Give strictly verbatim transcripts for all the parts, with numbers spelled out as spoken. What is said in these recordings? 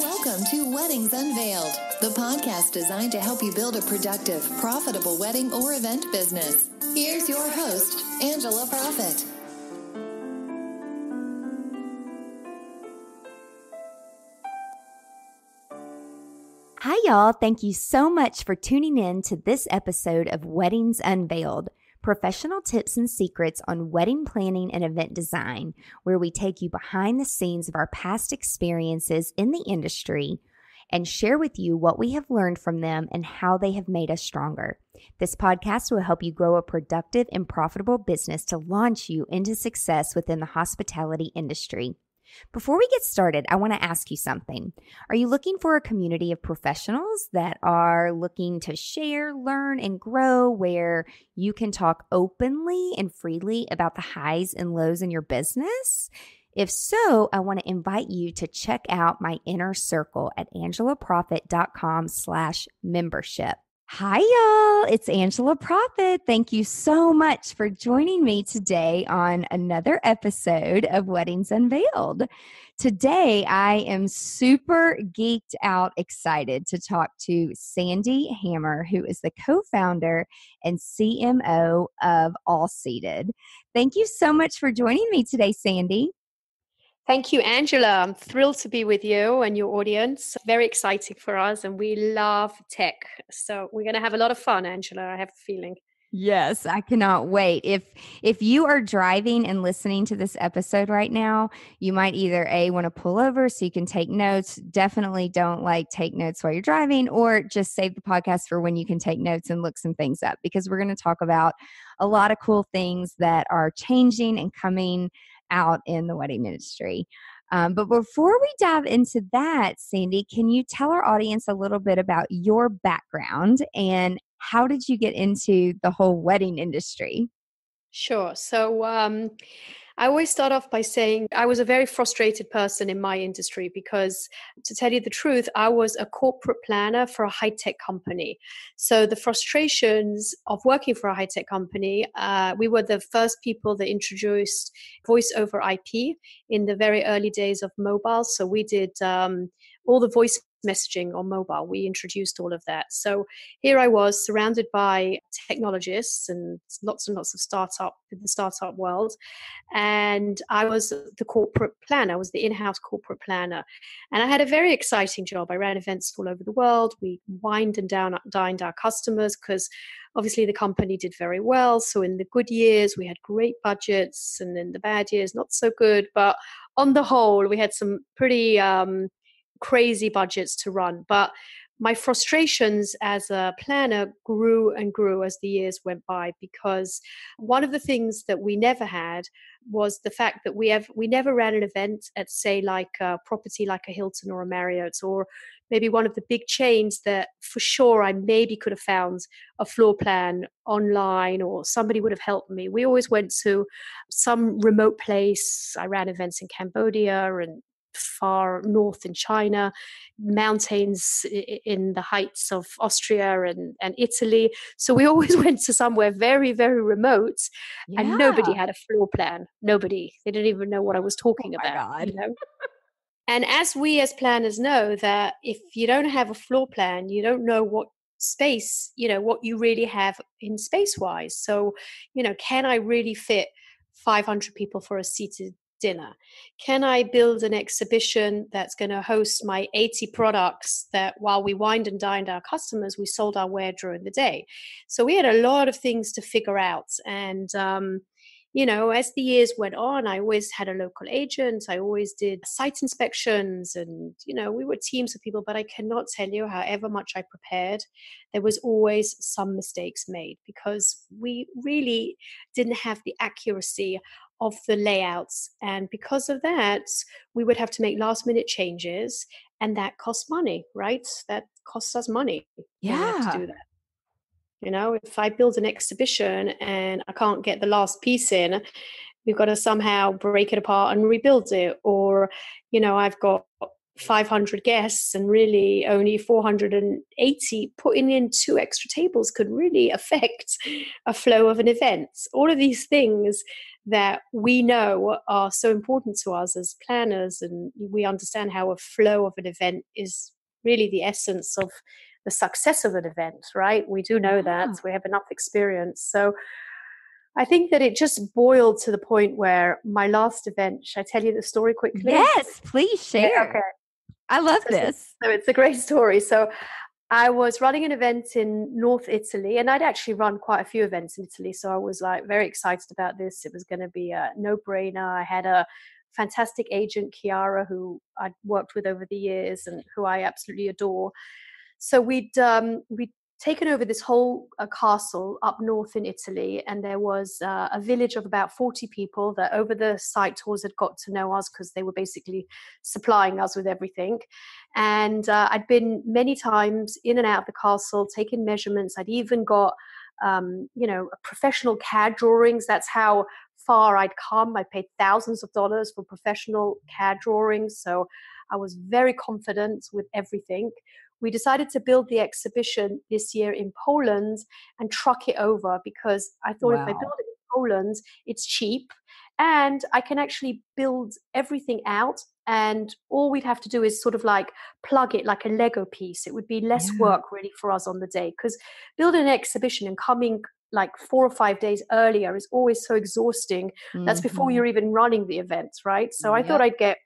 Welcome to Weddings Unveiled, the podcast designed to help you build a productive, profitable wedding or event business. Here's your host, Angela Proffitt. Hi, y'all. Thank you so much for tuning in to this episode of Weddings Unveiled, professional tips and secrets on wedding planning and event design, where we take you behind the scenes of our past experiences in the industry and share with you what we have learned from them and how they have made us stronger. This podcast will help you grow a productive and profitable business to launch you into success within the hospitality industry. Before we get started, I want to ask you something. Are you looking for a community of professionals that are looking to share, learn, and grow, where you can talk openly and freely about the highs and lows in your business? If so, I want to invite you to check out my inner circle at angelaproffitt.com slash membership. Hi, y'all. It's Angela Proffitt. Thank you so much for joining me today on another episode of Weddings Unveiled. Today, I am super geeked out excited to talk to Sandy Hammer, who is the co-founder and C M O of All Seated. Thank you so much for joining me today, Sandy. Thank you, Angela. I'm thrilled to be with you and your audience. Very exciting for us, and we love tech. So we're going to have a lot of fun, Angela, I have a feeling. Yes, I cannot wait. If if you are driving and listening to this episode right now, you might either A, want to pull over so you can take notes. Definitely don't like take notes while you're driving, or just save the podcast for when you can take notes and look some things up, because we're going to talk about a lot of cool things that are changing and coming out in the wedding industry. Um, but before we dive into that, Sandy, can you tell our audience a little bit about your background and how did you get into the whole wedding industry? Sure. So um, I always start off by saying I was a very frustrated person in my industry because, to tell you the truth, I was a corporate planner for a high-tech company. So the frustrations of working for a high-tech company, uh, we were the first people that introduced voice over I P in the very early days of mobile. So we did um, all the voice messaging on mobile. We introduced all of that. So here I was surrounded by technologists and lots and lots of startup in the startup world. And I was the corporate planner. I was the in-house corporate planner. And I had a very exciting job. I ran events all over the world. We wined and down, dined our customers because obviously the company did very well. So in the good years, we had great budgets, and in the bad years, not so good. But on the whole, we had some pretty um, crazy budgets to run. But my frustrations as a planner grew and grew as the years went by, because one of the things that we never had was the fact that we have we never ran an event at, say, like a property like a Hilton or a Marriott, or maybe one of the big chains that for sure I maybe could have found a floor plan online or somebody would have helped me. We always went to some remote place. I ran events in Cambodia and far north in China, mountains in the heights of Austria and, and Italy. So we always went to somewhere very, very remote, yeah. And nobody had a floor plan. Nobody. They didn't even know what I was talking oh about. My God. You know? And as we as planners know that if you don't have a floor plan, you don't know what space, you know, what you really have in space-wise. So, you know, can I really fit five hundred people for a seated dinner? Can I build an exhibition that's going to host my eighty products that, while we wined and dined our customers, we sold our wear during the day? So we had a lot of things to figure out. And, um, you know, as the years went on, I always had a local agent. I always did site inspections and, you know, we were teams of people, but I cannot tell you, however much I prepared, there was always some mistakes made because we really didn't have the accuracy of the layouts. And because of that, we would have to make last minute changes, and that costs money, right? That costs us money. Yeah. We have to do that. You know, if I build an exhibition and I can't get the last piece in, we've got to somehow break it apart and rebuild it. Or, you know, I've got five hundred guests and really only four hundred eighty, putting in two extra tables could really affect a flow of an event. All of these things that we know are so important to us as planners, and we understand how a flow of an event is really the essence of the success of an event, right? We do know that. We have enough experience. So I think that it just boiled to the point where my last event, should I tell you the story quickly? Yes, please share. Yeah, okay. I love so this. So it's a great story. So I was running an event in North Italy, and I'd actually run quite a few events in Italy. So I was like very excited about this. It was going to be a no-brainer. I had a fantastic agent, Kiara, who I'd worked with over the years and who I absolutely adore. So we'd um, we'd taken over this whole uh, castle up north in Italy, and there was uh, a village of about forty people that over the site tours had got to know us because they were basically supplying us with everything. And uh, I'd been many times in and out of the castle, taking measurements. I'd even got um, you know professional C A D drawings. That's how far I'd come. I paid thousands of dollars for professional C A D drawings, so I was very confident with everything. We decided to build the exhibition this year in Poland and truck it over because I thought, wow, if I build it in Poland, it's cheap and I can actually build everything out, and all we'd have to do is sort of like plug it like a Lego piece. It would be less yeah. work really for us on the day, because building an exhibition and coming like four or five days earlier is always so exhausting. Mm-hmm. That's before you're even running the event, right? So I yeah. thought I'd get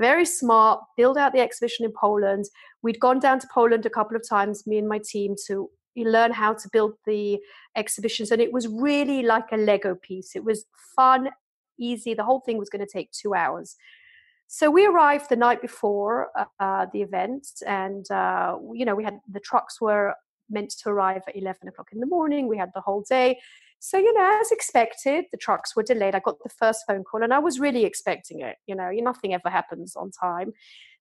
very smart, build out the exhibition in Poland. We'd gone down to Poland a couple of times, me and my team, to learn how to build the exhibitions. And it was really like a Lego piece. It was fun, easy. The whole thing was going to take two hours. So we arrived the night before uh, the event, and, uh, you know, we had the trucks were meant to arrive at eleven o'clock in the morning. We had the whole day. So, you know, as expected, the trucks were delayed. I got the first phone call, and I was really expecting it. You know, nothing ever happens on time.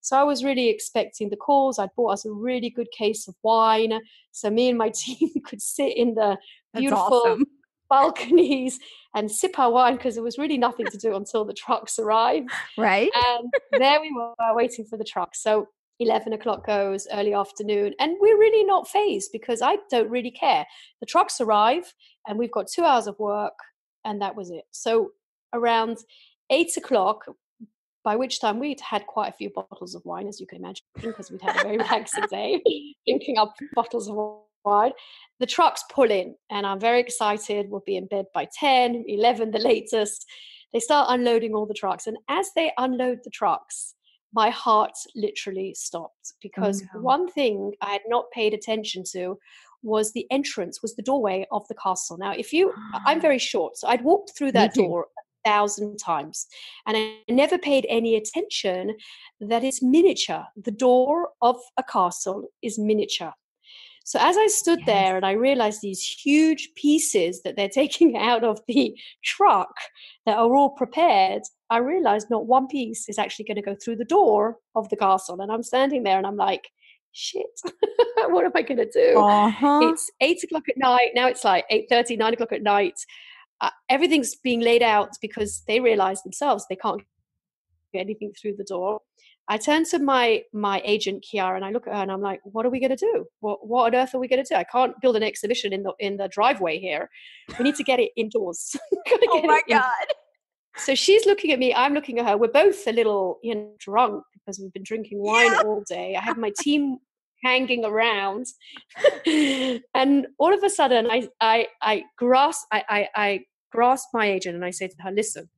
So I was really expecting the calls. I'd bought us a really good case of wine, so me and my team could sit in the beautiful awesome. balconies and sip our wine, because there was really nothing to do until the trucks arrived. Right. And there we were waiting for the trucks. So eleven o'clock goes, early afternoon, and we're really not phased because I don't really care. The trucks arrive and we've got two hours of work, and that was it. So around eight o'clock, by which time we'd had quite a few bottles of wine, as you can imagine, because we'd had a very relaxing day, drinking up bottles of wine. The trucks pull in and I'm very excited. We'll be in bed by ten, eleven, the latest. They start unloading all the trucks. And as they unload the trucks, my heart literally stopped, because oh, no. one thing I had not paid attention to was the entrance, was the doorway of the castle. Now, if you, I'm very short, so I'd walked through that door a thousand times, and I never paid any attention that it's miniature. The door of a castle is miniature. So as I stood yes. there and I realized these huge pieces that they're taking out of the truck that are all prepared, I realized not one piece is actually going to go through the door of the castle. And I'm standing there and I'm like, shit, what am I going to do? Uh-huh. It's eight o'clock at night. Now it's like eight thirty, nine o'clock at night. Uh, everything's being laid out because they realize themselves they can't get anything through the door. I turned to my my agent, Kiara, and I look at her and I'm like, what are we going to do? What, what on earth are we going to do? I can't build an exhibition in the in the driveway here. We need to get it indoors. Oh, my God. In. So she's looking at me. I'm looking at her. We're both a little you know, drunk because we've been drinking wine yeah. all day. I have my team hanging around. And all of a sudden, I I I grasp, I, I, I grasp my agent and I say to her, listen,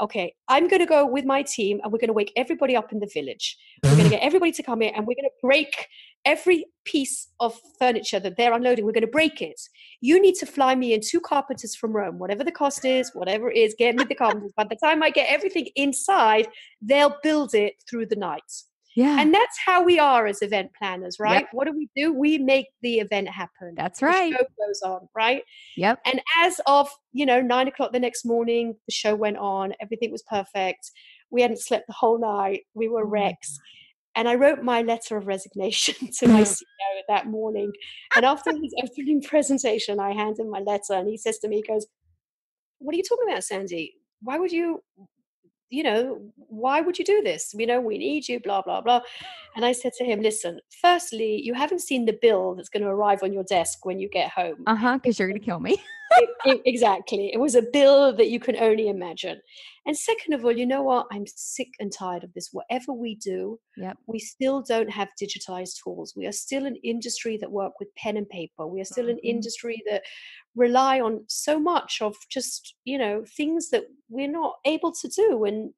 okay, I'm going to go with my team and we're going to wake everybody up in the village. We're going to get everybody to come in and we're going to break every piece of furniture that they're unloading. We're going to break it. You need to fly me in two carpenters from Rome, whatever the cost is, whatever it is, get me the carpenters. By the time I get everything inside, they'll build it through the night. Yeah. And that's how we are as event planners, right? Yep. What do we do? We make the event happen. That's right. The show goes on, right? Yep. And as of, you know, nine o'clock the next morning, the show went on. Everything was perfect. We hadn't slept the whole night. We were wrecks. And I wrote my letter of resignation to my C E O that morning. And after his opening presentation, I handed him my letter and he says to me, he goes, what are you talking about, Sandy? Why would you... you know, why would you do this? You know, we need you, blah, blah, blah. And I said to him, listen, firstly, you haven't seen the bill that's going to arrive on your desk when you get home. Uh-huh, because you're going to kill me. it, it, exactly. It was a bill that you can only imagine. And second of all, you know what? I'm sick and tired of this. Whatever we do, yep. we still don't have digitized tools. We are still an industry that work with pen and paper. We are still mm-hmm. an industry that rely on so much of just, you know, things that we're not able to do. And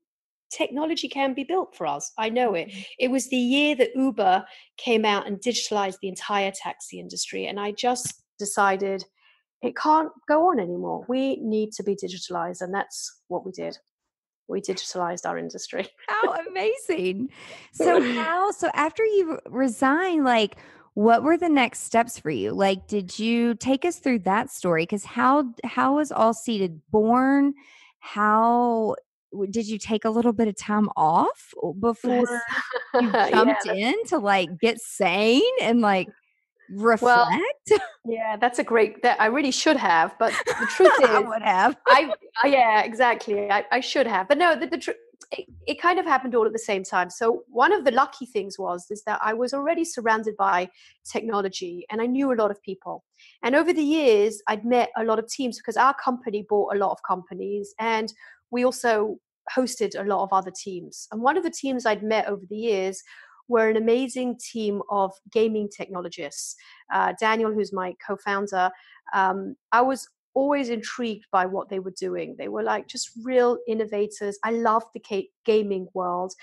technology can be built for us. I know it. It was the year that Uber came out and digitalized the entire taxi industry. And I just decided it can't go on anymore. We need to be digitalized. And that's what we did. We digitalized our industry. How amazing. So how, so after you resigned, like, what were the next steps for you? Like, did you take us through that story? Because how, how was All Seated born? How did you take a little bit of time off before you jumped yeah. in to like get sane and like reflect? Well, yeah, that's a great, that I really should have, but the truth is, I would have. I, yeah, exactly. I, I should have, but no, the, the tr- it, it kind of happened all at the same time. So one of the lucky things was, is that I was already surrounded by technology and I knew a lot of people. And over the years, I'd met a lot of teams because our company bought a lot of companies, and we also hosted a lot of other teams. And one of the teams I'd met over the years were an amazing team of gaming technologists. Uh, Daniel, who's my co-founder, um, I was always intrigued by what they were doing. They were like just real innovators. I loved the ca- gaming world.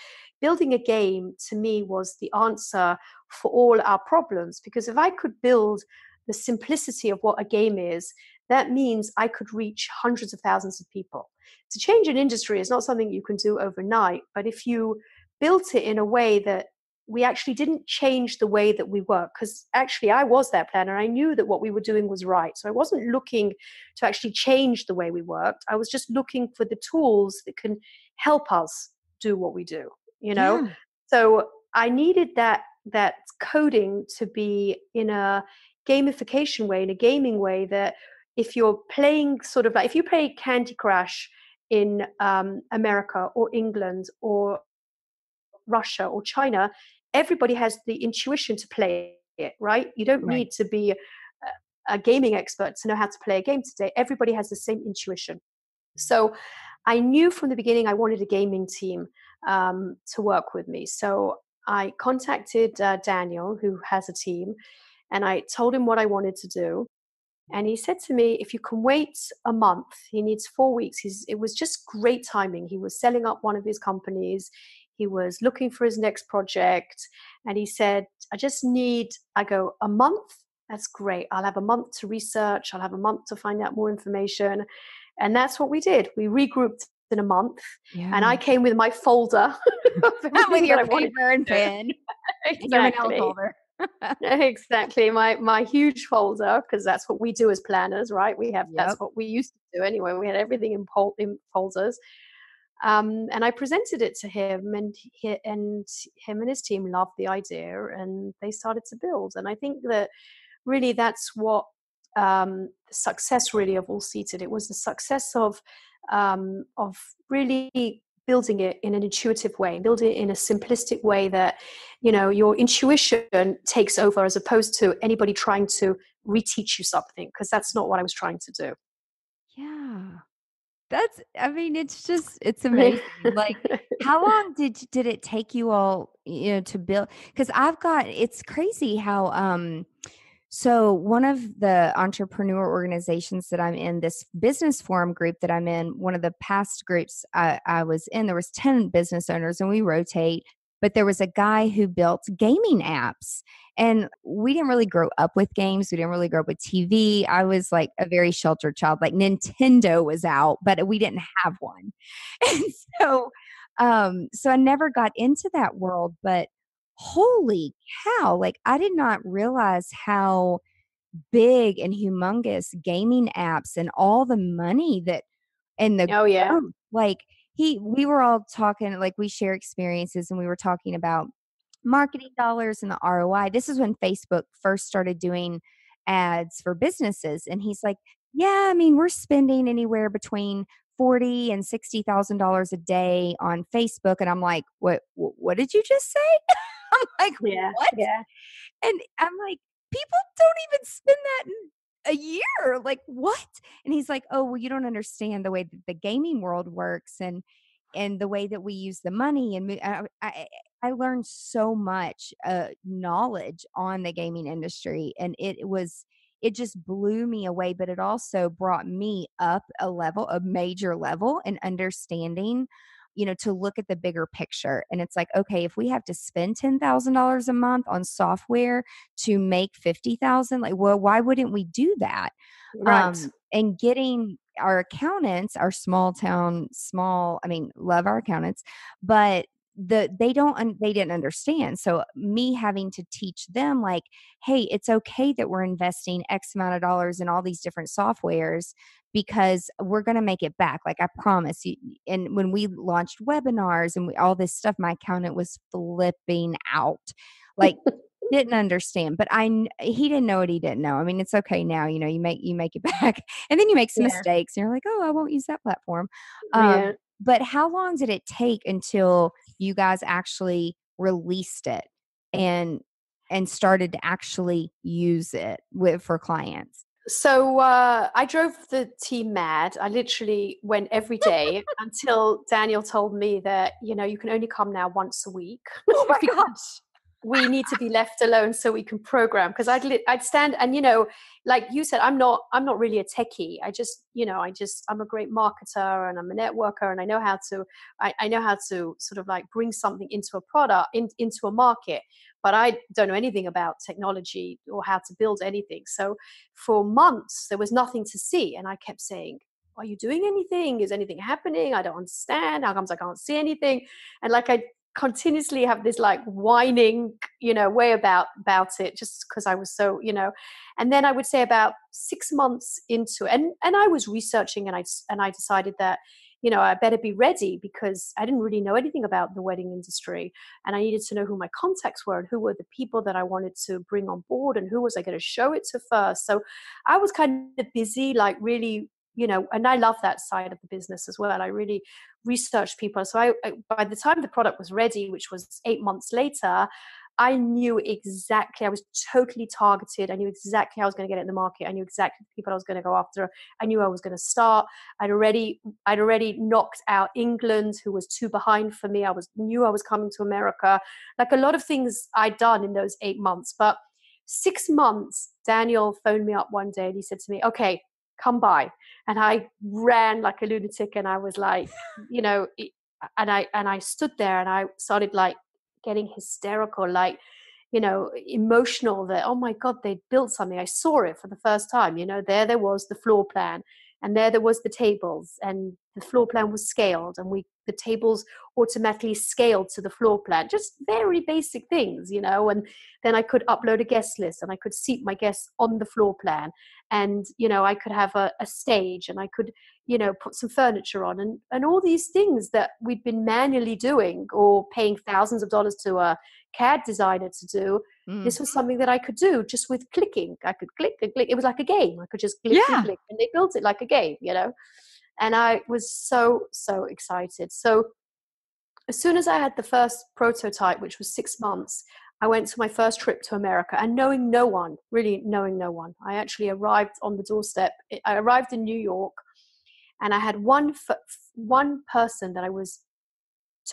Building a game to me was the answer for all our problems, because if I could build the simplicity of what a game is, that means I could reach hundreds of thousands of people. To change an industry is not something you can do overnight, but if you built it in a way that we actually didn't change the way that we work, because actually I was their planner. I knew that what we were doing was right. So I wasn't looking to actually change the way we worked. I was just looking for the tools that can help us do what we do, you know? Yeah. So I needed that that coding to be in a gamification way, in a gaming way that if you're playing sort of like, if you play Candy Crush in um, America or England or Russia or China, everybody has the intuition to play it, right? You don't right. need to be a, a gaming expert to know how to play a game today. Everybody has the same intuition. So I knew from the beginning I wanted a gaming team um, to work with me. So I contacted uh, Daniel, who has a team, and I told him what I wanted to do. And he said to me, if you can wait a month, he needs four weeks. He's, it was just great timing. He was selling up one of his companies. He was looking for his next project. And he said, I just need, I go, a month? That's great. I'll have a month to research. I'll have a month to find out more information. And that's what we did. We regrouped in a month. Yeah. And I came with my folder. Not with your paper and pen. Exactly. Exactly. My my huge folder, because that's what we do as planners, right? We have, yep. that's what we used to do anyway. We had everything in, pol- in folders. Um, and I presented it to him, and he, and him and his team loved the idea, and they started to build. And I think that really that's what um, the success really of All Seated. It was the success of um, of really building it in an intuitive way, building it in a simplistic way that, you know, your intuition takes over as opposed to anybody trying to reteach you something, because that's not what I was trying to do. Yeah. That's, I mean, it's just, it's amazing. Like, how long did did it take you all, you know, to build? Because I've got, it's crazy how, um, so one of the entrepreneur organizations that I'm in, this business forum group that I'm in, one of the past groups I, I was in, there was ten business owners and we rotate, but there was a guy who built gaming apps. And we didn't really grow up with games. We didn't really grow up with T V. I was like a very sheltered child. Like Nintendo was out, but we didn't have one. And so, um, so I never got into that world, but holy cow. Like I did not realize how big and humongous gaming apps and all the money that, and the, oh yeah, growth, like he, we were all talking, like we share experiences and we were talking about marketing dollars and the R O I. This is when Facebook first started doing ads for businesses. And he's like, yeah, I mean, we're spending anywhere between forty thousand dollars and sixty thousand dollars a day on Facebook. And I'm like, what, what did you just say? I'm like, yeah, what? Yeah. And I'm like, people don't even spend that in a year. Like, what? And he's like, oh, well, you don't understand the way that the gaming world works and and the way that we use the money. And I, I, I learned so much uh, knowledge on the gaming industry. And it was, it just blew me away. But it also brought me up a level, a major level in understanding, you know, to look at the bigger picture. And it's like, okay, if we have to spend ten thousand dollars a month on software to make fifty thousand, like, well, why wouldn't we do that? Right. Um, and getting our accountants, our small town, small, I mean, love our accountants, but the, they don't, they didn't understand. So me having to teach them like, hey, it's okay that we're investing X amount of dollars in all these different softwares because we're going to make it back. Like I promise you. And when we launched webinars and we, all this stuff, my accountant was flipping out, like didn't understand, but I, he didn't know what he didn't know. I mean, it's okay now, you know, you make, you make it back and then you make some yeah. mistakes and you're like, oh, I won't use that platform. Um, yeah. But how long did it take until you guys actually released it and and started to actually use it with, for clients? So uh, I drove the team mad. I literally went every day until Daniel told me that, you know, you can only come now once a week. Oh my gosh. We need to be left alone so we can program. Because I'd li- I'd stand and, you know, like you said, I'm not I'm not really a techie. I just, you know, I just I'm a great marketer and I'm a networker and I know how to I, I know how to sort of like bring something into a product in, into a market. But I don't know anything about technology or how to build anything. So for months there was nothing to see, and I kept saying, are you doing anything? Is anything happening? I don't understand. How comes I can't see anything? And like I. continuously have this like whining, you know, way about about it, just because I was so, you know. And then I would say about six months into it, and and I was researching, and I and I decided that, you know, I better be ready because I didn't really know anything about the wedding industry, and I needed to know who my contacts were and who were the people that I wanted to bring on board and who was I going to show it to first. So I was kind of busy, like really. You know, and I love that side of the business as well. I really researched people. So I, I, by the time the product was ready, which was eight months later, I knew exactly, I was totally targeted. I knew exactly how I was going to get it in the market. I knew exactly the people I was going to go after. I knew I was going to start. I'd already, I'd already knocked out England, who was too behind for me. I was knew I was coming to America. Like a lot of things I'd done in those eight months. But six months, Daniel phoned me up one day and he said to me, okay, come by. And I ran like a lunatic, and I was like, you know, and I and I stood there and I started like getting hysterical, like, you know, emotional that, oh my God, they built something. I saw it for the first time. You know, there there was the floor plan, and there there was the tables, and the floor plan was scaled, and we the tables automatically scaled to the floor plan. Just very basic things, you know. And then I could upload a guest list, and I could seat my guests on the floor plan, and you know, I could have a, a stage, and I could, you know, put some furniture on, and and all these things that we'd been manually doing or paying thousands of dollars to a C A D designer to do. Mm. This was something that I could do just with clicking. I could click and click. It was like a game. I could just click yeah. and click, and they built it like a game, you know. And I was so, so excited. So as soon as I had the first prototype, which was six months, I went to my first trip to America, and knowing no one, really knowing no one. I actually arrived on the doorstep. I arrived in New York, and I had one one person that I was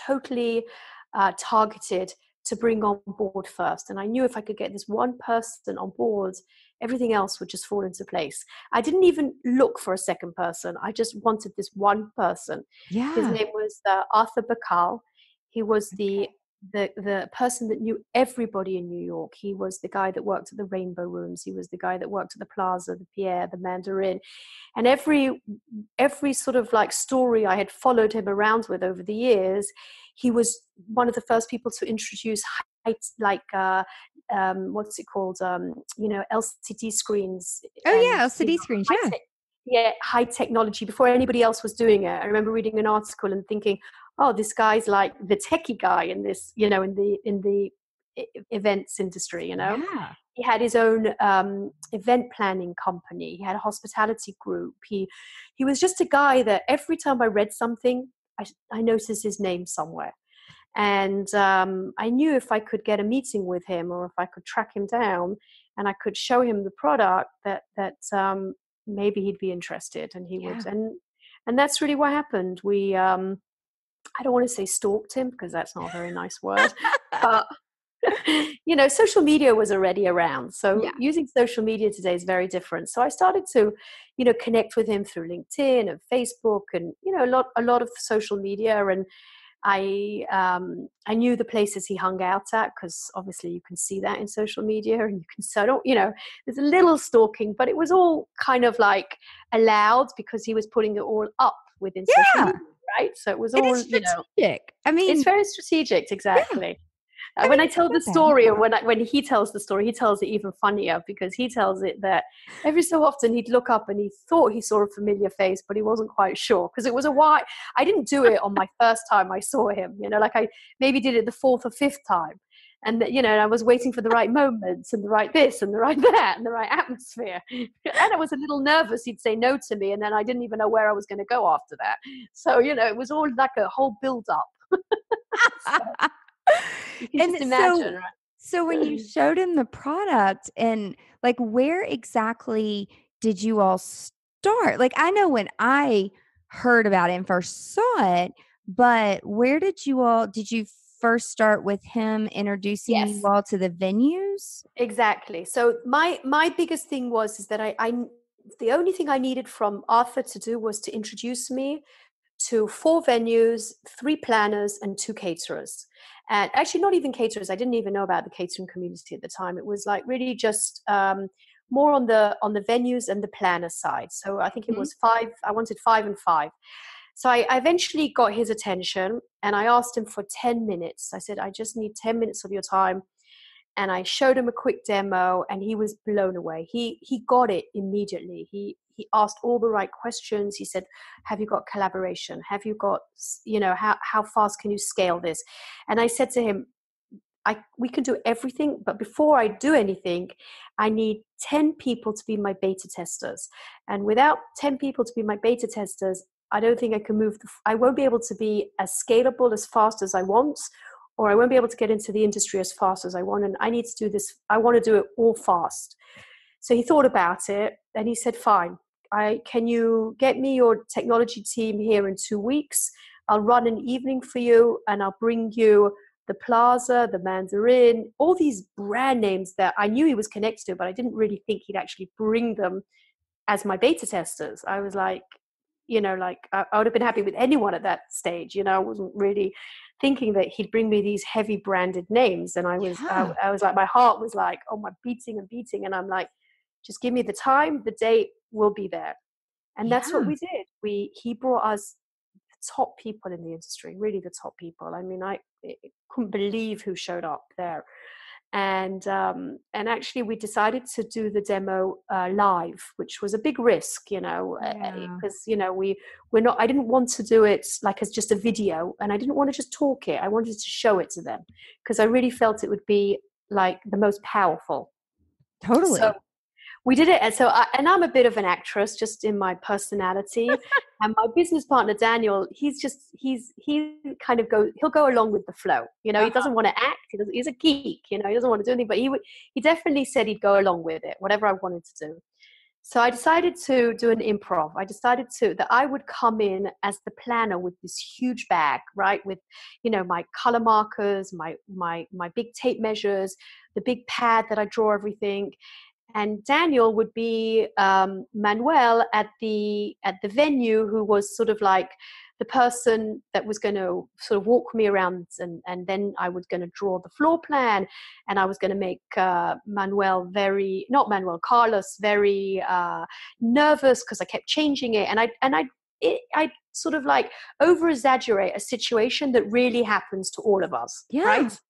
totally uh, targeted to bring on board first. And I knew if I could get this one person on board, everything else would just fall into place. I didn't even look for a second person. I just wanted this one person. Yeah. His name was uh, Arthur Bacall. He was the, the the person that knew everybody in New York. He was the guy that worked at the Rainbow Rooms. He was the guy that worked at the Plaza, the Pierre, the Mandarin. And every every sort of like story I had followed him around with over the years, he was one of the first people to introduce like uh, um, what's it called? Um, you know, L C D screens. Oh and, yeah, L C D you know, screens. Yeah, te- yeah, high technology before anybody else was doing it. I remember reading an article and thinking, oh, this guy's like the techie guy in this, you know, in the in the events industry. You know, yeah. He had his own um, event planning company. He had a hospitality group. He he was just a guy that every time I read something, I, I noticed his name somewhere. And um, I knew if I could get a meeting with him, or if I could track him down and I could show him the product, that that um, maybe he'd be interested, and he yeah. would. And and that's really what happened. We, um, I don't want to say stalked him, because that's not a very nice word, but you know, social media was already around. So yeah. using social media today is very different. So I started to, you know, connect with him through LinkedIn and Facebook, and you know, a lot a lot of social media. And I um, I knew the places he hung out at, because obviously you can see that in social media, and you can so I don't you know there's a little stalking, but it was all kind of like allowed, because he was putting it all up within yeah. social media, right? So it was all it is strategic. You know, I mean, it's very strategic, exactly. Yeah. I mean, when I tell the story, or when I, when he tells the story, he tells it even funnier, because he tells it that every so often he'd look up and he thought he saw a familiar face, but he wasn't quite sure, because it was a while. I didn't do it on my first time I saw him, you know, like I maybe did it the fourth or fifth time. And, you know, I was waiting for the right moments, and the right this and the right that and the right atmosphere. And I was a little nervous he'd say no to me, and then I didn't even know where I was going to go after that. So, you know, it was all like a whole build up. So. And imagine, so, right? So when you showed him the product, and like, where exactly did you all start? Like, I know when I heard about it and first saw it, but where did you all, did you first start with him introducing yes. you all to the venues? Exactly. So my, my biggest thing was, is that I, I, the only thing I needed from Arthur to do was to introduce me to four venues, three planners, and two caterers. And actually not even caterers. I didn't even know about the catering community at the time. It was like really just um, more on the on the venues and the planner side. So I think it mm-hmm. was five. I wanted five and five. So I, I eventually got his attention, and I asked him for ten minutes. I said, I just need ten minutes of your time. And I showed him a quick demo, and he was blown away. He he got it immediately. He he asked all the right questions. He said, have you got collaboration? Have you got, you know, how, how fast can you scale this? And I said to him, I we can do everything, but before I do anything, I need ten people to be my beta testers. And without ten people to be my beta testers, I don't think I can move. The, I won't be able to be as scalable as fast as I want, or I won't be able to get into the industry as fast as I want. And I need to do this. I want to do it all fast. So he thought about it, and he said, fine. I, can you get me your technology team here in two weeks? I'll run an evening for you, and I'll bring you the Plaza, the Mandarin, all these brand names that I knew he was connected to, but I didn't really think he'd actually bring them as my beta testers. I was like, you know, like I, I would have been happy with anyone at that stage. You know, I wasn't really thinking that he'd bring me these heavy branded names. And I was, yeah. I, I was like, my heart was like, oh my, beating and beating. And I'm like, just give me the time, the date, we'll be there. And yeah. that's what we did. We, he brought us the top people in the industry, really the top people. I mean, I, I couldn't believe who showed up there. And, um, and actually we decided to do the demo uh, live, which was a big risk, you know, because, yeah. you know, we, we're not, I didn't want to do it like as just a video, and I didn't want to just talk it. I wanted to show it to them, because I really felt it would be like the most powerful. Totally. So, we did it. And so, I, and I'm a bit of an actress just in my personality, and my business partner, Daniel, he's just, he's, he kind of go, he'll go along with the flow. You know, uh-huh. he doesn't want to act. He doesn't, he's a geek, you know, he doesn't want to do anything, but he would, he definitely said he'd go along with it, whatever I wanted to do. So I decided to do an improv. I decided to, that I would come in as the planner with this huge bag, right? With, you know, my color markers, my, my, my big tape measures, the big pad that I draw everything. And Daniel would be um, Manuel at the at the venue, who was sort of like the person that was going to sort of walk me around, and, and then I was going to draw the floor plan, and I was going to make uh, Manuel very not Manuel Carlos very uh, nervous, because I kept changing it, and I and I I sort of like over exaggerate a situation that really happens to all of us, yeah. right?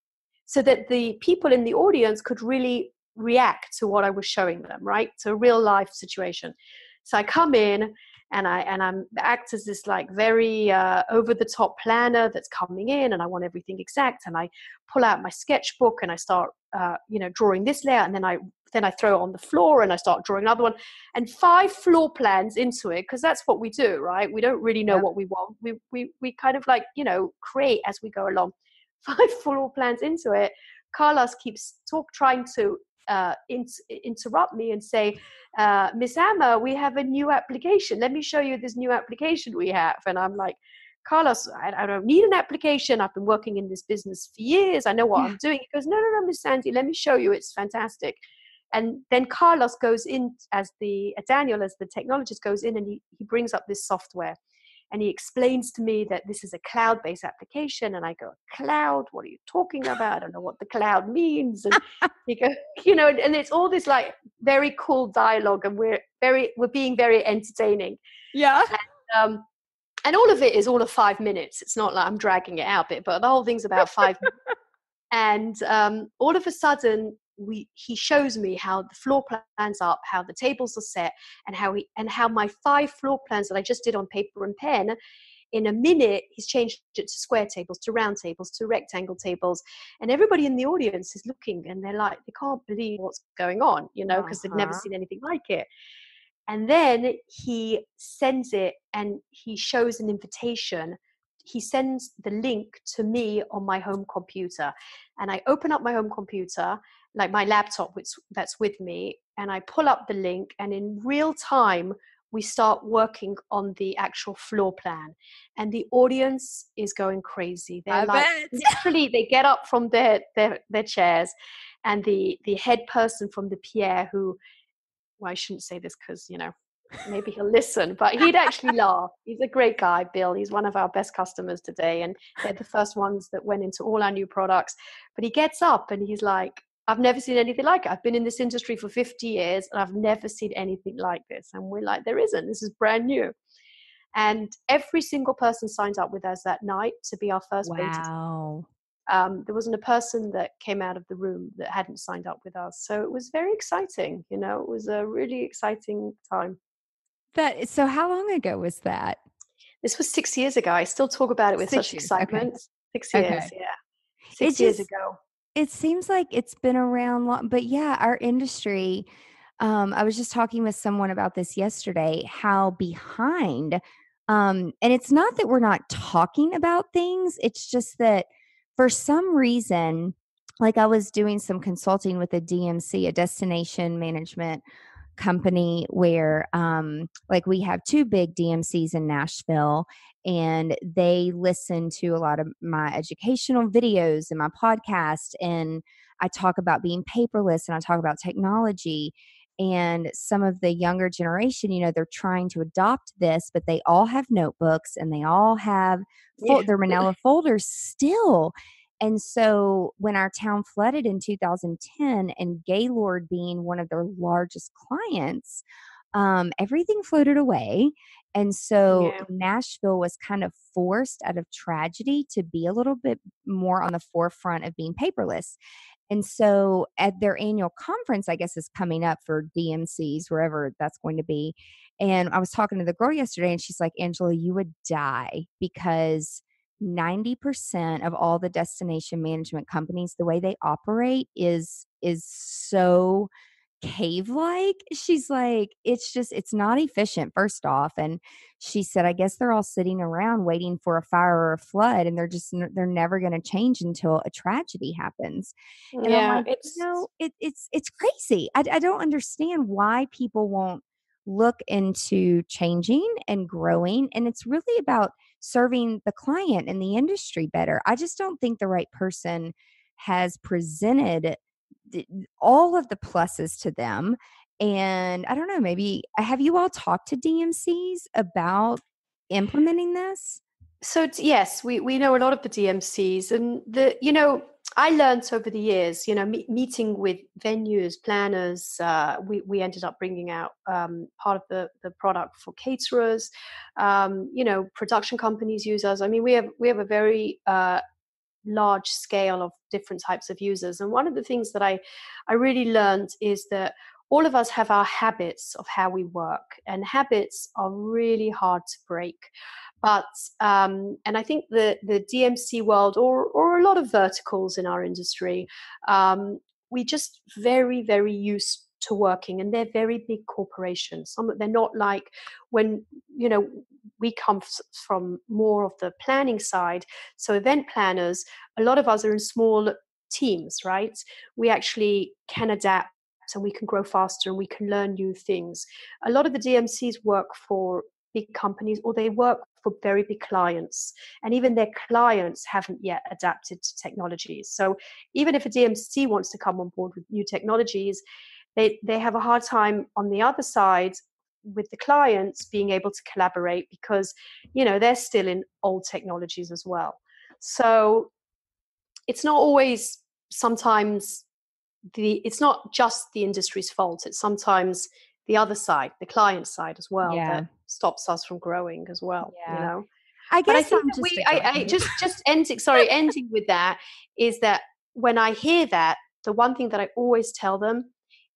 So that the people in the audience could really react to what I was showing them, right? To a real life situation. So I come in and I and I'm act as this like very uh, over the top planner that's coming in, and I want everything exact. And I pull out my sketchbook and I start, uh, you know, drawing this layout, and then I then I throw it on the floor and I start drawing another one, and five floor plans into it, because that's what we do, right? We don't really know yeah. what we want. We we we kind of like, you know, create as we go along. five floor plans into it, Carlos keeps talk trying to uh, in, interrupt me and say, uh, Miss Hammer, we have a new application. Let me show you this new application we have. And I'm like, Carlos, I, I don't need an application. I've been working in this business for years. I know what yeah. I'm doing. He goes, no, no, no, Miss Sandy, let me show you. It's fantastic. And then Carlos goes in as the, uh, Daniel as the technologist goes in and he, he brings up this software and he explains to me that this is a cloud-based application. And I go, cloud, what are you talking about? I don't know what the cloud means. And he goes, you know, and it's all this like very cool dialogue and we're very, we're being very entertaining. Yeah. And, um, and all of it is all of five minutes. It's not like I'm dragging it out a bit, but the whole thing's about five minutes. And um, all of a sudden, We, he shows me how the floor plans are, how the tables are set, and how he, and how my five floor plans that I just did on paper and pen, in a minute, he's changed it to square tables, to round tables, to rectangle tables. And everybody in the audience is looking and they're like, they can't believe what's going on, you know, because uh-huh. they've never seen anything like it. And then he sends it and he shows an invitation. He sends the link to me on my home computer. And I open up my home computer, like my laptop which, that's with me, and I pull up the link, and in real time, we start working on the actual floor plan. And the audience is going crazy. They're I like, bet. Literally, they get up from their, their, their chairs, and the, the head person from the Pierre who, well, I shouldn't say this because, you know, maybe he'll listen, but he'd actually laugh. He's a great guy, Bill. He's one of our best customers today, and they're the first ones that went into all our new products. But he gets up and he's like, I've never seen anything like it. I've been in this industry for fifty years and I've never seen anything like this. And we're like, there isn't. This is brand new. And every single person signed up with us that night to be our first wow. beta. Um, there wasn't a person that came out of the room that hadn't signed up with us. So it was very exciting. You know, it was a really exciting time. That, so how long ago was that? This was six years ago. I still talk about it with six such years. excitement. Okay. Six years, okay. yeah. Six it's years just, ago. It seems like it's been around long, but yeah, our industry, um, I was just talking with someone about this yesterday, how behind, um, and it's not that we're not talking about things. It's just that for some reason, like I was doing some consulting with a D M C, a destination management company where, um, like we have two big D M Cs in Nashville, and they listen to a lot of my educational videos and my podcast. And I talk about being paperless and I talk about technology, and some of the younger generation, you know, they're trying to adopt this, but they all have notebooks and they all have yeah. their manila folders still. And so when our town flooded in two thousand ten, and Gaylord being one of their largest clients, um, everything floated away. And so yeah. Nashville was kind of forced out of tragedy to be a little bit more on the forefront of being paperless. And so at their annual conference, I guess is coming up for D M Cs, wherever that's going to be. And I was talking to the girl yesterday and she's like, Angela, you would die because ninety percent of all the destination management companies, the way they operate is, is so cave-like. She's like, it's just, it's not efficient, first off. And she said, I guess they're all sitting around waiting for a fire or a flood, and they're just, they're never going to change until a tragedy happens. And yeah, I'm like, it's, you know, it, it's, it's crazy. I, I don't understand why people won't look into changing and growing. And it's really about serving the client and the industry better. I just don't think the right person has presented th- all of the pluses to them. And I don't know, maybe, have you all talked to D M Cs about implementing this? So yes, we, we know a lot of the D M Cs, and the, you know, I learned over the years, you know, me- meeting with venues, planners, uh, we, we ended up bringing out um, part of the, the product for caterers, um, you know, production companies use us. I mean, we have we have a very uh, large scale of different types of users. And one of the things that I, I really learned is that all of us have our habits of how we work, and habits are really hard to break. But, um, and I think the, the D M C world, or, or a lot of verticals in our industry, um, we just very, very used to working, and they're very big corporations. Some they're not like when, you know, we come from more of the planning side. So event planners, a lot of us are in small teams, right? We actually can adapt and we can grow faster and we can learn new things. A lot of the D M Cs work for big companies, or they work for very big clients, and even their clients haven't yet adapted to technologies. So even if a D M C wants to come on board with new technologies, they, they have a hard time on the other side with the clients being able to collaborate, because, you know, they're still in old technologies as well. So it's not always sometimes the, it's not just the industry's fault. It's sometimes the other side, the client side as well, yeah, that stops us from growing as well. Yeah. You know, I guess but I think that we, I, I just just ending. Sorry, ending with that is that when I hear that, the one thing that I always tell them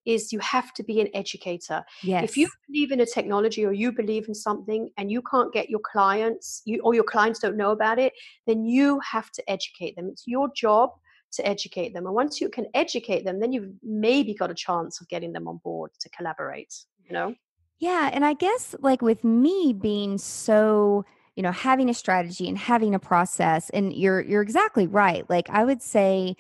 is you have to be an educator. Yes. If you believe in a technology or you believe in something and you can't get your clients, you or your clients don't know about it, then you have to educate them. It's your job to educate them. And once you can educate them, then you've maybe got a chance of getting them on board to collaborate, you know? Yeah. And I guess like with me being so, you know, having a strategy and having a process, and you're, you're exactly right. Like I would say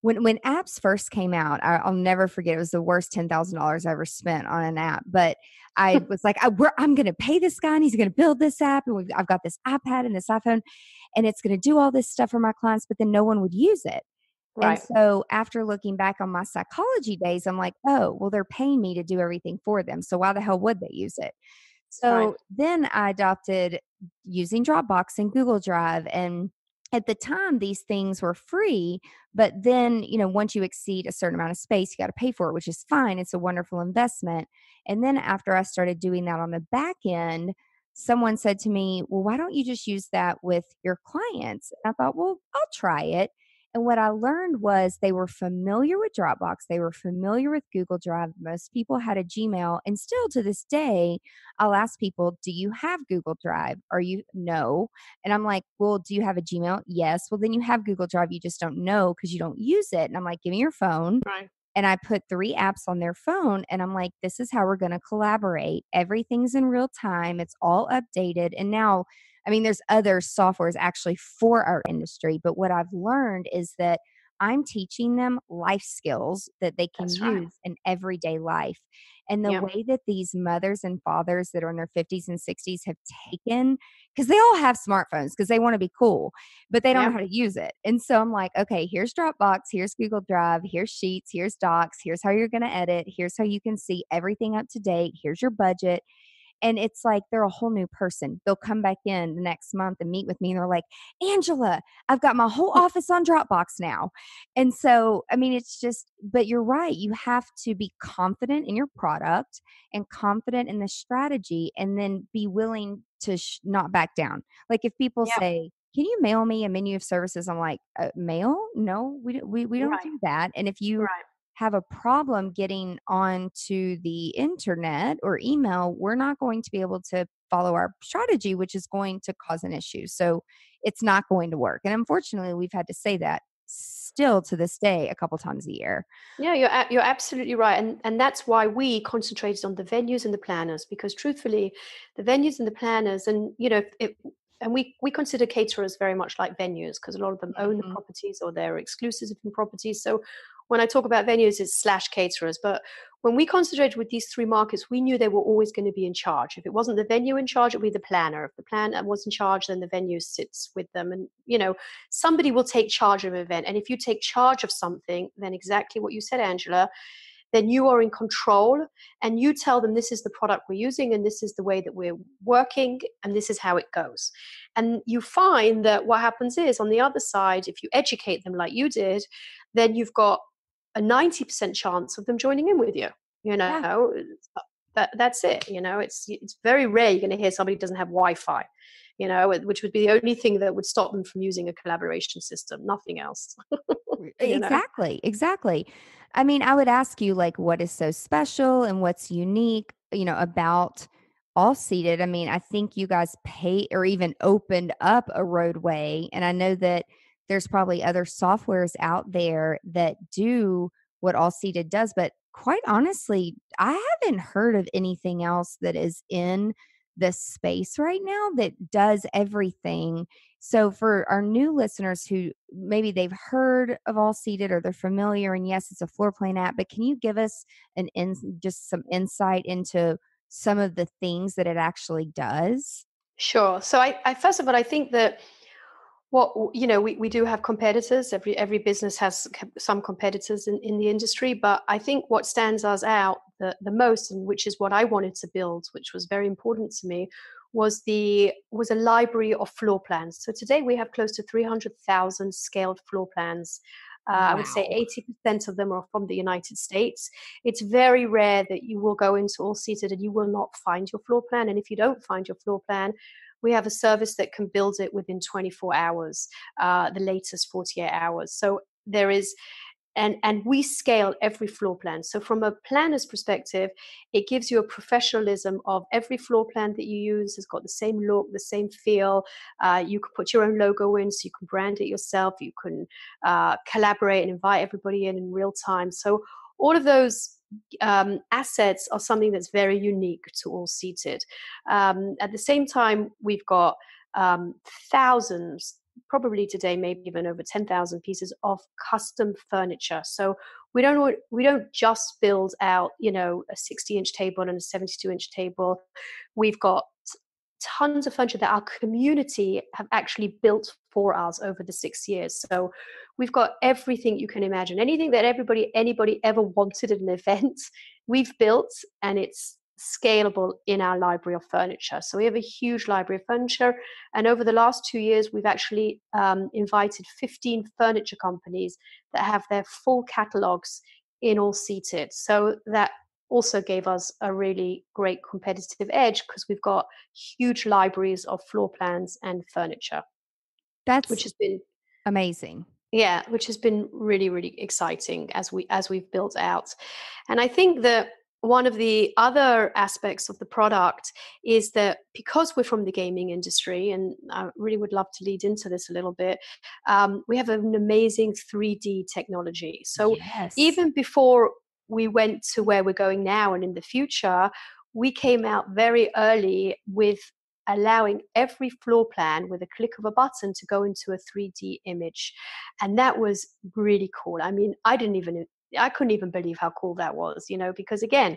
when, when apps first came out, I, I'll never forget, it was the worst ten thousand dollars I ever spent on an app, but I was like, I, we're, I'm going to pay this guy and he's going to build this app. And we've, I've got this iPad and this iPhone and it's going to do all this stuff for my clients, but then no one would use it. Right. And so after looking back on my psychology days, I'm like, oh, well, they're paying me to do everything for them. So why the hell would they use it? So right. Then I adopted using Dropbox and Google Drive. And at the time, these things were free. But then, you know, once you exceed a certain amount of space, you got to pay for it, which is fine. It's a wonderful investment. And then after I started doing that on the back end, someone said to me, well, why don't you just use that with your clients? And I thought, well, I'll try it. And what I learned was they were familiar with Dropbox. They were familiar with Google Drive. Most people had a Gmail. And still to this day, I'll ask people, do you have Google Drive? Are you? No. And I'm like, well, do you have a Gmail? Yes. Well, then you have Google Drive. You just don't know because you don't use it. And I'm like, give me your phone. Right. And I put three apps on their phone. And I'm like, this is how we're going to collaborate. Everything's in real time. It's all updated. And now, I mean, there's other softwares actually for our industry, but what I've learned is that I'm teaching them life skills that they can That's use right. in everyday life. And the yeah. way that these mothers and fathers that are in their fifties and sixties have taken, because they all have smartphones because they want to be cool, but they don't yeah. know how to use it. And so I'm like, okay, here's Dropbox, here's Google Drive, here's Sheets, here's Docs, here's how you're going to edit, here's how you can see everything up to date, here's your budget. And it's like, they're a whole new person. They'll come back in the next month and meet with me. And they're like, Angela, I've got my whole office on Dropbox now. And so, I mean, it's just, but you're right. You have to be confident in your product and confident in the strategy, and then be willing to sh- not back down. Like if people yeah. say, can you mail me a menu of services? I'm like, uh, mail? No, we, we, we don't right. do that. And if you... Right. have a problem getting onto the internet or email, we're not going to be able to follow our strategy, which is going to cause an issue. So it's not going to work. And unfortunately, we've had to say that still to this day, a couple times a year. Yeah, you're a- you're absolutely right. And, and that's why we concentrated on the venues and the planners, because truthfully, the venues and the planners, and, you know, it, and we, we consider caterers very much like venues, because a lot of them own mm-hmm. the properties or they're exclusive in properties. So when I talk about venues, it's slash caterers. But when we concentrated with these three markets, we knew they were always going to be in charge. If it wasn't the venue in charge, it would be the planner. If the planner was in charge, then the venue sits with them. And, you know, somebody will take charge of an event. And if you take charge of something, then exactly what you said, Angela, then you are in control, and you tell them this is the product we're using and this is the way that we're working and this is how it goes. And you find that what happens is, on the other side, if you educate them like you did, then you've got a ninety percent chance of them joining in with you, you know, yeah. that that's it. You know, it's, it's very rare you're going to hear somebody doesn't have Wi-Fi, you know, which would be the only thing that would stop them from using a collaboration system, nothing else. Exactly. Know? Exactly. I mean, I would ask you, like, what is so special and what's unique, you know, about All Seated? I mean, I think you guys pay or even opened up a roadway. And I know that there's probably other softwares out there that do what All Seated does, but quite honestly, I haven't heard of anything else that is in the space right now that does everything. So for our new listeners who maybe they've heard of All Seated or they're familiar, and yes, it's a floor plan app, but can you give us an in, just some insight into some of the things that it actually does? Sure. So I, I first of all, I think that what, you know, we, we do have competitors. Every every business has some competitors in, in the industry, but I think what stands us out the, the most, and which is what I wanted to build, which was very important to me, was the was a library of floor plans. So today we have close to three hundred thousand scaled floor plans. Uh, wow. I would say eighty percent of them are from the United States. It's very rare that you will go into All Seated and you will not find your floor plan. And if you don't find your floor plan, we have a service that can build it within twenty-four hours, uh, the latest forty-eight hours. So there is, and and we scale every floor plan. So from a planner's perspective, it gives you a professionalism of every floor plan that you use has got the same look, the same feel. Uh, you can put your own logo in, so you can brand it yourself. You can uh, collaborate and invite everybody in in real time. So all of those um, assets are something that's very unique to All Seated. Um, at the same time, we've got um, thousands, probably today, maybe even over ten thousand pieces of custom furniture. So we don't we don't just build out, you know, a sixty inch table and a seventy-two inch table. We've got tons of furniture that our community have actually built for us over the six years. So we've got everything you can imagine, anything that everybody, anybody ever wanted at an event, we've built, and it's scalable in our library of furniture. So we have a huge library of furniture, and over the last two years we've actually um, invited fifteen furniture companies that have their full catalogs in All Seated. So that also gave us a really great competitive edge because we've got huge libraries of floor plans and furniture. That's which has been amazing. Yeah, which has been really, really exciting as we as we've built out. And I think that one of the other aspects of the product is that because we're from the gaming industry, and I really would love to lead into this a little bit, um, we have an amazing three D technology. So yes. Even before we went to where we're going now and in the future, we came out very early with allowing every floor plan with a click of a button to go into a three D image. And that was really cool. I mean, I didn't even... I couldn't even believe how cool that was, you know, because again,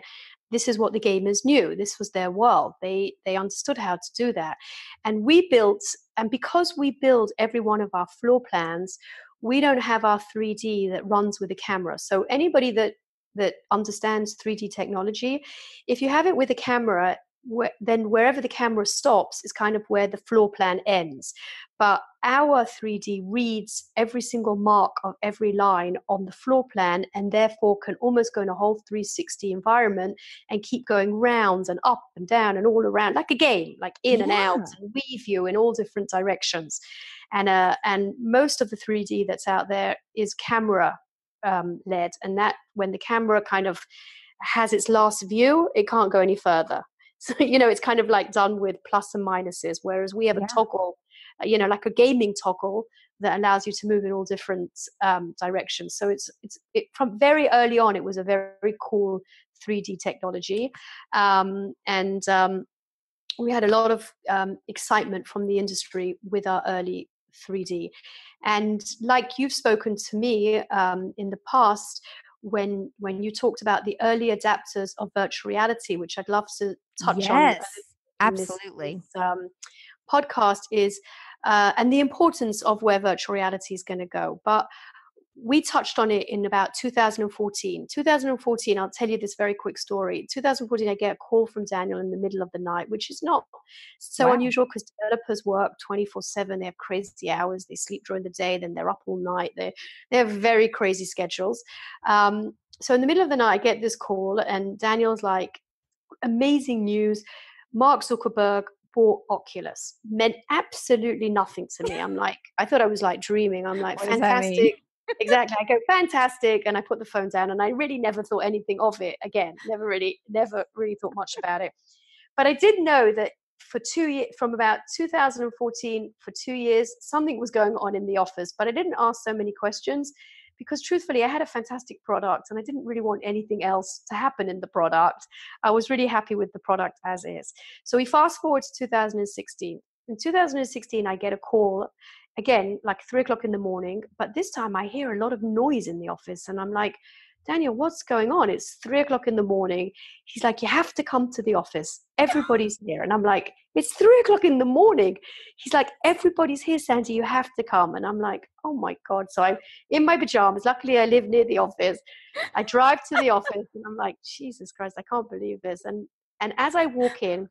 this is what the gamers knew. This was their world. They they understood how to do that. And we built, and because we build every one of our floor plans, we don't have our three D that runs with a camera. So anybody that that understands three D technology, if you have it with a camera, wh- then wherever the camera stops is kind of where the floor plan ends. But our three D reads every single mark of every line on the floor plan, and therefore can almost go in a whole three sixty environment and keep going rounds and up and down and all around, like a game, like in yeah. and out, and weave you in all different directions. And uh, and most of the three D that's out there is camera um, led, and that when the camera kind of has its last view, it can't go any further. So, you know, it's kind of like done with plus and minuses, whereas we have yeah. a toggle, you know, like a gaming toggle that allows you to move in all different um, directions. So it's it's it, from very early on, it was a very, very cool three D technology. Um, and um, we had a lot of um, excitement from the industry with our early three D. And like you've spoken to me um, in the past, when when you talked about the early adapters of virtual reality, which I'd love to touch yes, on. Yes, absolutely. This, um, podcast is uh, and the importance of where virtual reality is going to go. But we touched on it in about two thousand fourteen. two thousand fourteen, I'll tell you this very quick story. two thousand fourteen, I get a call from Daniel in the middle of the night, which is not so wow. unusual because developers work twenty-four seven. They have crazy hours. They sleep during the day, then they're up all night. They they have very crazy schedules. Um, so in the middle of the night, I get this call, and Daniel's like, amazing news. Mark Zuckerberg bought Oculus. Meant absolutely nothing to me. I'm like, I thought I was like dreaming. I'm like, what fantastic. Exactly. I go, fantastic. And I put the phone down, and I really never thought anything of it again. Never really, never really thought much about it. But I did know that for two years, from about two thousand fourteen, for two years, something was going on in the office, but I didn't ask so many questions because truthfully, I had a fantastic product and I didn't really want anything else to happen in the product. I was really happy with the product as is. So we fast forward to two thousand sixteen. In two thousand sixteen, I get a call, again, like three o'clock in the morning, but this time I hear a lot of noise in the office and I'm like, Daniel, what's going on? It's three o'clock in the morning. He's like, you have to come to the office. Everybody's here. And I'm like, it's three o'clock in the morning. He's like, everybody's here, Sandy, you have to come. And I'm like, oh my God. So I'm in my pajamas. Luckily, I live near the office. I drive to the office and I'm like, Jesus Christ, I can't believe this. And, and as I walk in,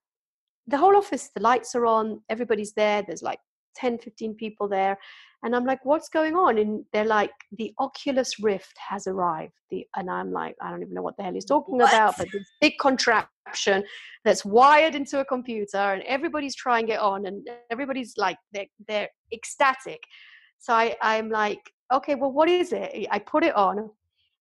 the whole office, the lights are on, everybody's there. There's like ten, fifteen people there. And I'm like, what's going on? And they're like, the Oculus Rift has arrived. The, and I'm like, I don't even know what the hell he's talking what? about, but this big contraption that's wired into a computer and everybody's trying it on and everybody's like, they're, they're ecstatic. So I, I'm like, okay, well, what is it? I put it on.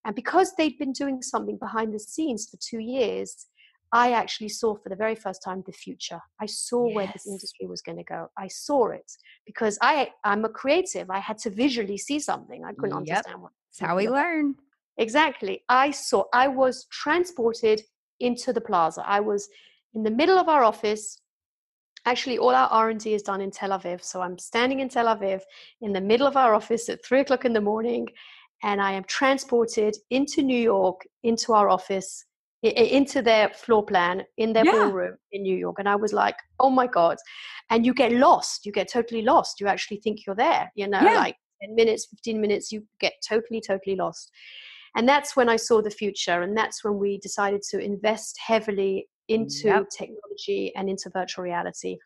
And because they'd been doing something behind the scenes for two years, I actually saw for the very first time the future. I saw yes. where this industry was going to go. I saw it because I, I'm a creative. I had to visually see something. I couldn't yep. understand what. That's how we learn. Exactly. I saw, I was transported into the plaza. I was in the middle of our office. Actually, all our R and D is done in Tel Aviv. So I'm standing in Tel Aviv in the middle of our office at three o'clock in the morning. And I am transported into New York, into our office, into their floor plan, in their yeah. ballroom in New York. And I was like, oh my God. And you get lost. You get totally lost. You actually think you're there, you know, yeah. like ten minutes, fifteen minutes, you get totally, totally lost. And that's when I saw the future. And that's when we decided to invest heavily into yep. technology and into virtual reality.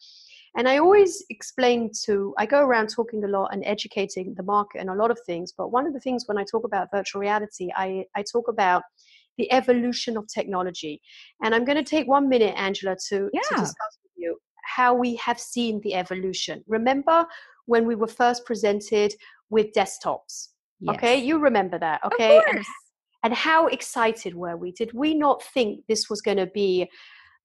And I always explain to, I go around talking a lot and educating the market and a lot of things. But one of the things when I talk about virtual reality, I, I talk about the evolution of technology. And I'm going to take one minute, Angela, to, yeah. to discuss with you how we have seen the evolution. Remember when we were first presented with desktops? Yes. Okay, you remember that, okay? Of course. And, and how excited were we? Did we not think this was going to be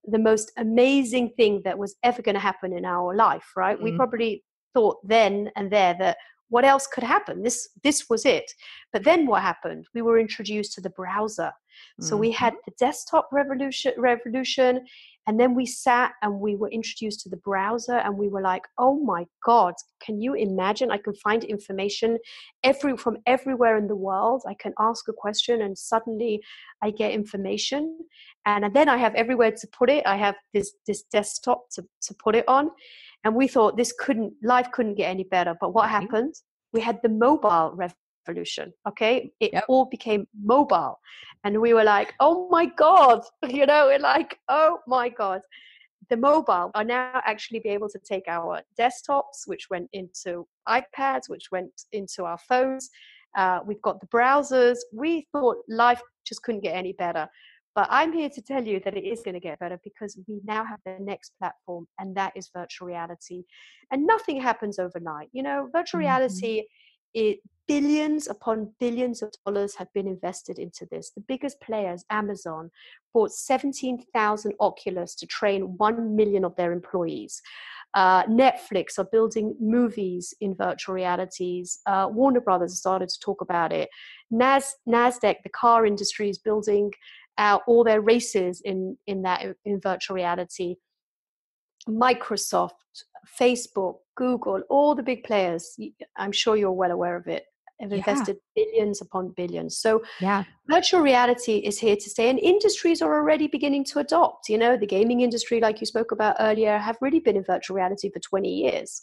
the most amazing thing that was ever going to happen in our life, right? Mm-hmm. We probably thought then and there that what else could happen? This this was it. But then what happened? We were introduced to the browser. So we had the desktop revolution, revolution, and then we sat and we were introduced to the browser and we were like, oh my God, can you imagine? I can find information every from everywhere in the world. I can ask a question and suddenly I get information. And, and then I have everywhere to put it. I have this, this desktop to, to put it on. And we thought this couldn't, life couldn't get any better. But what mm-hmm. happened? We had the mobile revolution. Revolution, okay, it yep. all became mobile, and we were like, oh my God, you know, we're like, oh my God, the mobile are now actually be able to take our desktops, which went into iPads, which went into our phones. Uh, we've got the browsers. We thought life just couldn't get any better, but I'm here to tell you that it is going to get better because we now have the next platform, and that is virtual reality. And nothing happens overnight, you know, virtual mm-hmm. reality. It, billions upon billions of dollars have been invested into this. The biggest players, Amazon, bought seventeen thousand Oculus to train one million of their employees. Uh, Netflix are building movies in virtual realities. Uh, Warner Brothers started to talk about it. Nas- NASDAQ, the car industry, is building out all their races in, in, that, in virtual reality. Microsoft, Facebook, Google, all the big players, I'm sure you're well aware of it, have yeah. invested billions upon billions. So yeah. virtual reality is here to stay, and industries are already beginning to adopt. You know, the gaming industry, like you spoke about earlier, have really been in virtual reality for twenty years.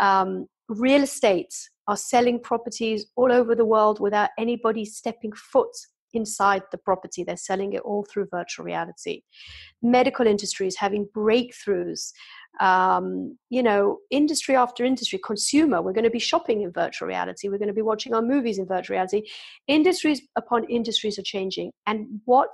Um, real estate are selling properties all over the world without anybody stepping foot inside the property. They're selling it all through virtual reality. Medical industry is having breakthroughs. Um, you know, industry after industry, consumer, we're going to be shopping in virtual reality. We're going to be watching our movies in virtual reality. Industries upon industries are changing. And what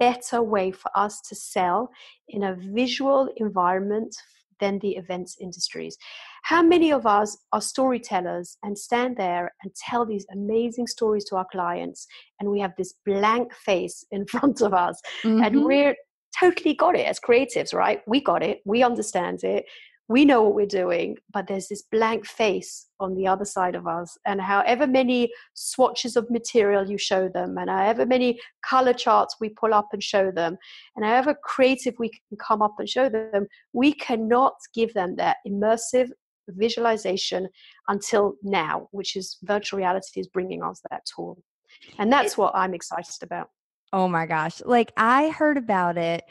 better way for us to sell in a visual environment than the events industries? How many of us are storytellers and stand there and tell these amazing stories to our clients, and we have this blank face in front of us mm-hmm. and we're totally got it as creatives, right? We got it. We understand it. we know what we're doing, but there's this blank face on the other side of us. And however many swatches of material you show them, and however many color charts we pull up and show them, and however creative we can come up and show them, we cannot give them that immersive visualization until now, which is virtual reality is bringing us that tool. And that's what I'm excited about. Oh my gosh. Like I heard about it.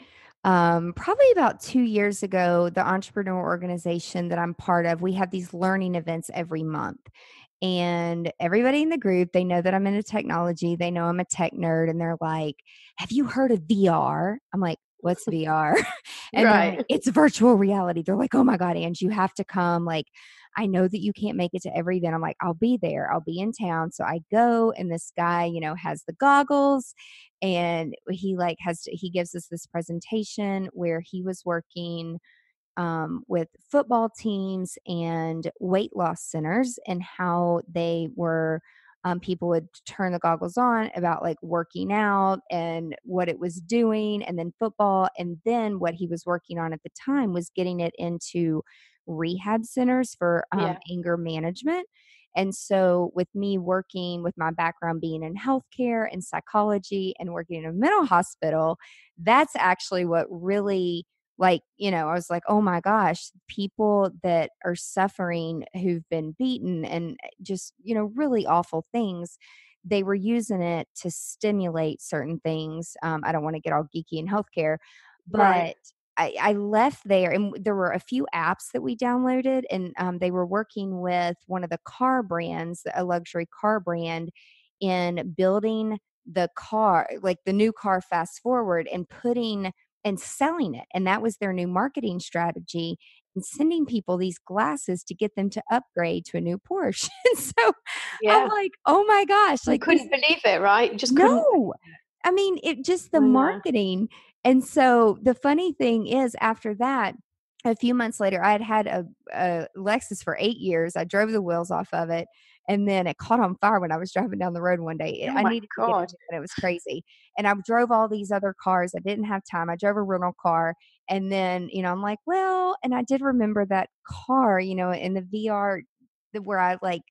Um, probably about two years ago, the entrepreneur organization that I'm part of, we have these learning events every month. And everybody in the group, they know that I'm into technology. They know I'm a tech nerd. And they're like, have you heard of V R? I'm like, what's V R? And right. Like, it's virtual reality. They're like, oh my God, Ange, you have to come. Like, I know that you can't make it to every event. I'm like, I'll be there. I'll be in town. So I go, and this guy, you know, has the goggles, and he like has, to, he gives us this presentation where he was working um, with football teams and weight loss centers, and how they were, um, people would turn the goggles on about like working out and what it was doing, and then football. And then what he was working on at the time was getting it into rehab centers for um, yeah. anger management. And so with me working with my background being in healthcare and psychology and working in a mental hospital, that's actually what really like, you know, I was like, oh my gosh, people that are suffering, who've been beaten and just, you know, really awful things, they were using it to stimulate certain things. Um, I don't want to get all geeky in healthcare, but right. I, I left there, and there were a few apps that we downloaded, and um, they were working with one of the car brands, a luxury car brand, in building the car, like the new car fast forward, and putting and selling it. And that was their new marketing strategy, and sending people these glasses to get them to upgrade to a new Porsche. And so yeah. I'm like, oh my gosh. Like, you couldn't this, believe it, right? You just couldn't. No. I mean, it just the yeah. marketing. And so the funny thing is, after that, a few months later, I had had a, a Lexus for eight years. I drove the wheels off of it, and then it caught on fire when I was driving down the road one day. Oh I needed God. to get into it. It was crazy. And I drove all these other cars. I didn't have time. I drove a rental car. And then, you know, I'm like, well, and I did remember that car, you know, in the V R where I like,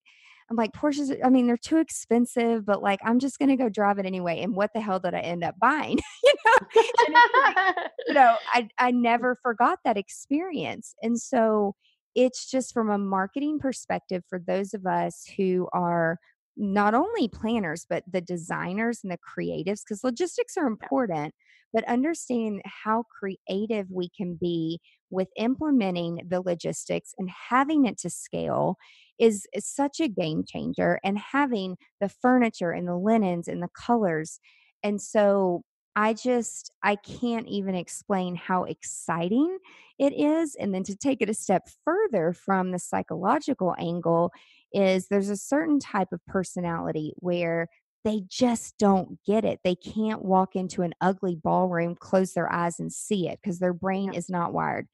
I'm like, Porsches, I mean, they're too expensive, but like, I'm just going to go drive it anyway. And what the hell did I end up buying? You know, and like, you know, I, I never forgot that experience. And so it's just from a marketing perspective, for those of us who are not only planners, but the designers and the creatives, because logistics are important, but understanding how creative we can be with implementing the logistics and having it to scale is, is such a game changer, and having the furniture and the linens and the colors. And so I just, I can't even explain how exciting it is. And then to take it a step further from the psychological angle is there's a certain type of personality where they just don't get it. They can't walk into an ugly ballroom, close their eyes and see it, because their brain is not wired.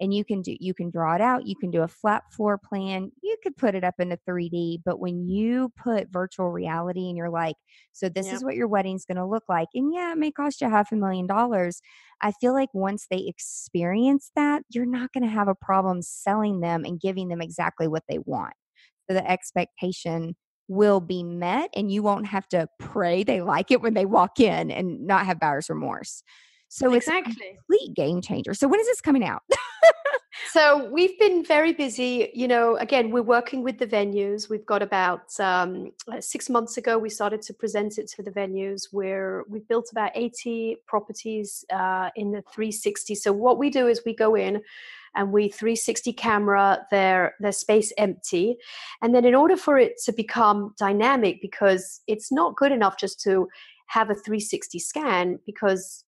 And you can do, you can draw it out. You can do a flat floor plan. You could put it up into three D, but when you put virtual reality and you're like, so this yep. is what your wedding's going to look like. And yeah, it may cost you half a million dollars. I feel like once they experience that, you're not going to have a problem selling them and giving them exactly what they want. So the expectation will be met, and you won't have to pray they like it when they walk in and not have buyer's remorse. So exactly. It's a complete game changer. So when is this coming out? So we've been very busy. You know, again, we're working with the venues. We've got about um, six months ago, we started to present it to the venues, where we've built about eighty properties uh, in the three sixty. So what we do is we go in and we three sixty camera their, their space empty. And then in order for it to become dynamic, because it's not good enough just to have a three sixty scan, because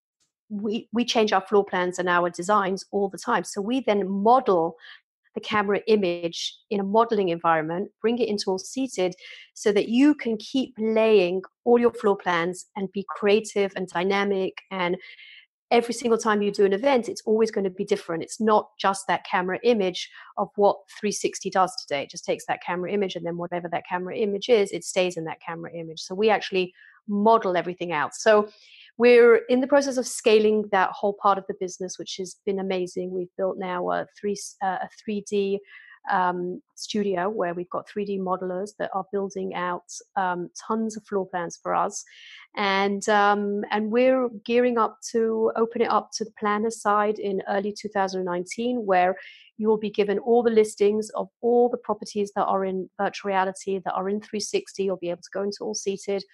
We, we change our floor plans and our designs all the time. So we then model the camera image in a modeling environment, bring it into All Seated, so that you can keep laying all your floor plans and be creative and dynamic. And every single time you do an event, it's always going to be different. It's not just that camera image of what three sixty does today. It just takes that camera image, and then whatever that camera image is, it stays in that camera image. So we actually model everything out. So We're in the process of scaling that whole part of the business, which has been amazing. We've built now a three uh, a three D um, studio where we've got three D modelers that are building out um, tons of floor plans for us, and um, and we're gearing up to open it up to the planner side in early two thousand nineteen, where you will be given all the listings of all the properties that are in virtual reality, that are in three sixty. You'll be able to go into All Seated.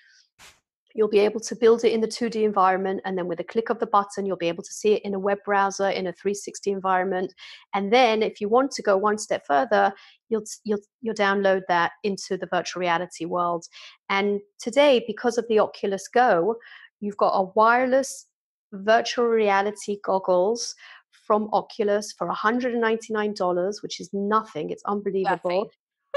You'll be able to build it in the two D environment, and then with a click of the button, you'll be able to see it in a web browser, in a three sixty environment. And then if you want to go one step further, you'll you'll you'll download that into the virtual reality world. And today, because of the Oculus Go, you've got a wireless virtual reality goggles from Oculus for one hundred ninety-nine dollars, which is nothing. It's unbelievable. Nothing.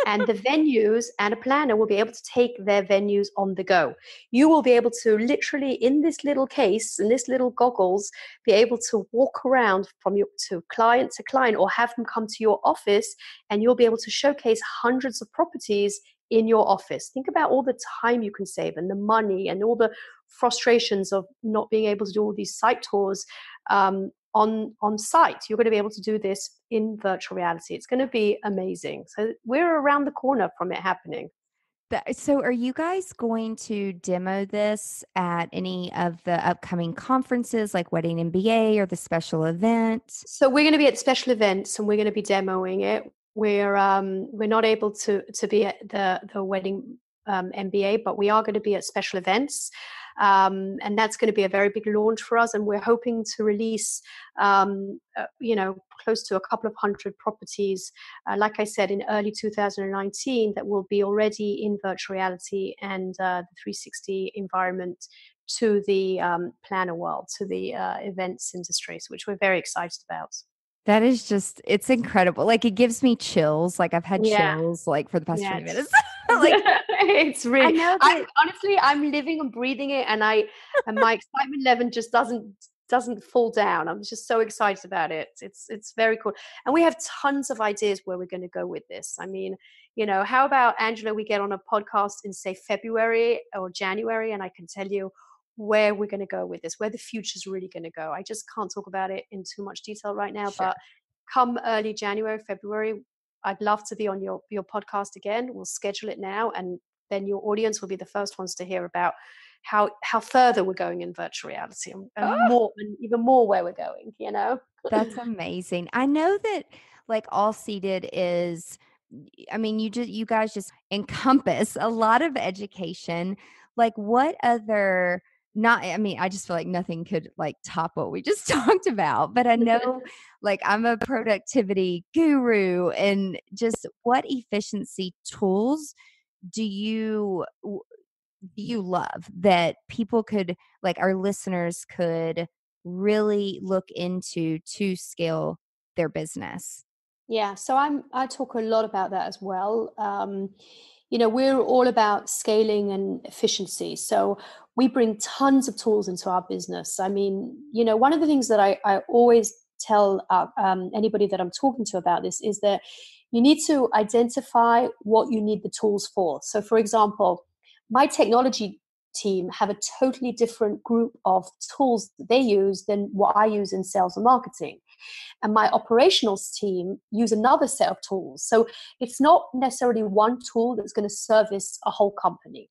And the venues and a planner will be able to take their venues on the go. You will be able to literally, in this little case, in this little goggles, be able to walk around from your to client to client, or have them come to your office, and you'll be able to showcase hundreds of properties in your office. Think about all the time you can save, and the money, and all the frustrations of not being able to do all these site tours um, on, on site. You're going to be able to do this in virtual reality. It's going to be amazing. So we're around the corner from it happening. That, so are you guys going to demo this at any of the upcoming conferences like Wedding M B A or the special event? So we're going to be at special events, and we're going to be demoing it. We're um, we're not able to to be at the the Wedding um, M B A, but we are going to be at special events, um, and that's going to be a very big launch for us. And we're hoping to release, um, uh, you know, close to a couple of hundred properties, uh, like I said, in early two thousand nineteen, that will be already in virtual reality and uh, the three sixty environment to the um, planner world, to the uh, events industries, which we're very excited about. That is just, it's incredible. Like, it gives me chills. Like, I've had yeah. chills like for the past yeah, twenty minutes. Like, it's really, I know that- I, honestly, I'm living and breathing it. And I, and my excitement level just doesn't, doesn't fall down. I'm just so excited about it. It's, it's very cool. And we have tons of ideas where we're going to go with this. I mean, you know, how about, Angela, we get on a podcast in, say, February or January, and I can tell you where we're going to go with this, where the future is really going to go. I just can't talk about it in too much detail right now, sure. But come early January, February, I'd love to be on your, your podcast again. We'll schedule it now, and then your audience will be the first ones to hear about how how further we're going in virtual reality, and, and oh. more, and even more where we're going, you know? That's amazing. I know that, like, All Seated is, I mean, you just, you guys just encompass a lot of education. Like, what other... Not, I mean, I just feel like nothing could like top what we just talked about, but I know like I'm a productivity guru, and just what efficiency tools do you, do you love that people could, like our listeners could really look into to scale their business? Yeah. So I'm, I talk a lot about that as well. Um, You know, we're all about scaling and efficiency. So we bring tons of tools into our business. I mean, you know, one of the things that I, I always tell uh, um, anybody that I'm talking to about this is that you need to identify what you need the tools for. So, for example, my technology team have a totally different group of tools that they use than what I use in sales and marketing. And my operationals team use another set of tools. So it's not necessarily one tool that's going to service a whole company.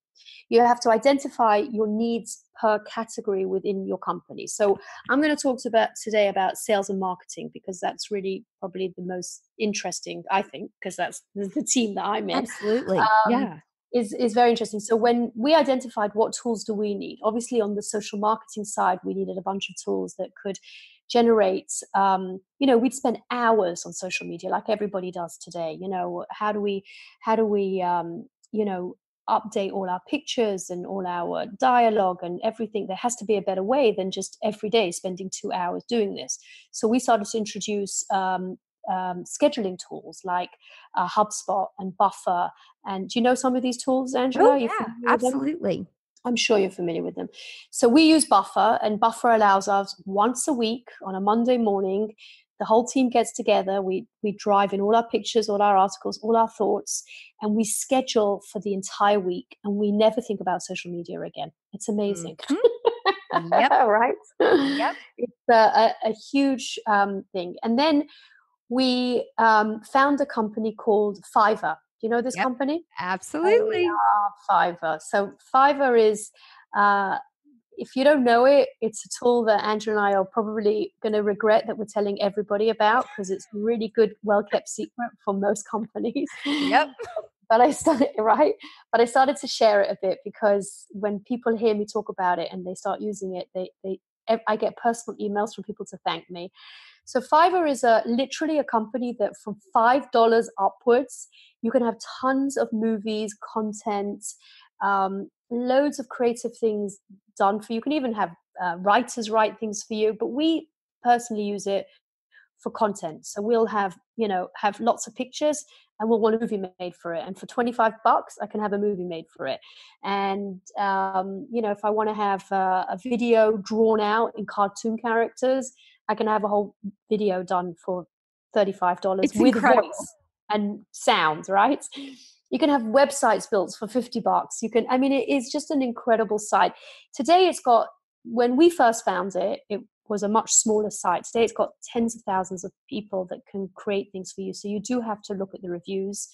You have to identify your needs per category within your company. So I'm going to talk to about today about sales and marketing, because that's really probably the most interesting, I think, because that's the team that I'm in. Absolutely. Um, yeah. Is, is very interesting. So when we identified what tools do we need, obviously on the social marketing side, we needed a bunch of tools that could generate, um, you know, we'd spend hours on social media like everybody does today. You know, how do we, how do we, um, you know, update all our pictures and all our dialogue and everything? There has to be a better way than just every day spending two hours doing this. So we started to introduce um, Um, scheduling tools like uh, HubSpot and Buffer. And do you know some of these tools, Angela? Oh, yeah, absolutely. I'm sure you're familiar with them. So we use Buffer, and Buffer allows us once a week on a Monday morning, the whole team gets together. We we drive in all our pictures, all our articles, all our thoughts, and we schedule for the entire week, and we never think about social media again. It's amazing. Mm-hmm. Yep. Right? Yep. It's a, a huge um, thing. And then we um, found a company called Fiverr. Do you know this yep. company? Absolutely. Oh, Fiverr. So Fiverr is, uh, if you don't know it, it's a tool that Angela and I are probably going to regret that we're telling everybody about, because it's a really good, well-kept secret for most companies. Yep. But I started, right? But I started to share it a bit, because when people hear me talk about it and they start using it, they, they I get personal emails from people to thank me. So Fiverr is a literally a company that from five dollars upwards, you can have tons of movies, content, um, loads of creative things done for you. You can even have uh, writers write things for you, but we personally use it for content. So we'll have, you know, have lots of pictures, and we'll want a movie made for it. And for twenty-five bucks, I can have a movie made for it. And, um, you know, if I want to have uh, a video drawn out in cartoon characters, I can have a whole video done for thirty-five dollars it's with incredible. Voice and sound, right? You can have websites built for fifty bucks. You can, I mean, it is just an incredible site. Today it's got, when we first found it, it was a much smaller site. Today it's got tens of thousands of people that can create things for you. So you do have to look at the reviews.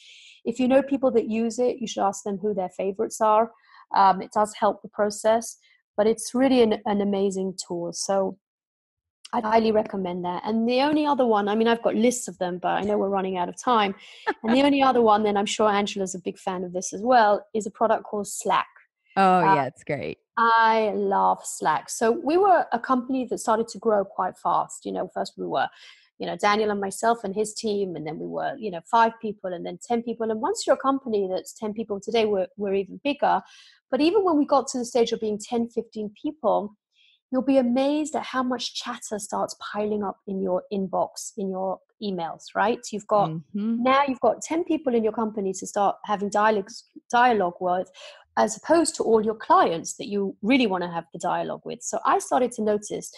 If you know people that use it, you should ask them who their favorites are. Um, it does help the process, but it's really an, an amazing tool. So I'd highly recommend that. And the only other one, I mean, I've got lists of them, but I know we're running out of time. And the only other one, then I'm sure Angela's a big fan of this as well, is a product called Slack. Oh, yeah, it's great. Uh, I love Slack. So we were a company that started to grow quite fast. You know, first we were, you know, Daniel and myself and his team. And then we were, you know, five people and then ten people. And once you're a company that's ten people today, we're, we're even bigger. But even when we got to the stage of being ten, fifteen people, you'll be amazed at how much chatter starts piling up in your inbox, in your emails, right? You've got, mm-hmm. now you've got ten people in your company to start having dialogue, dialogue with, as opposed to all your clients that you really want to have the dialogue with. So I started to notice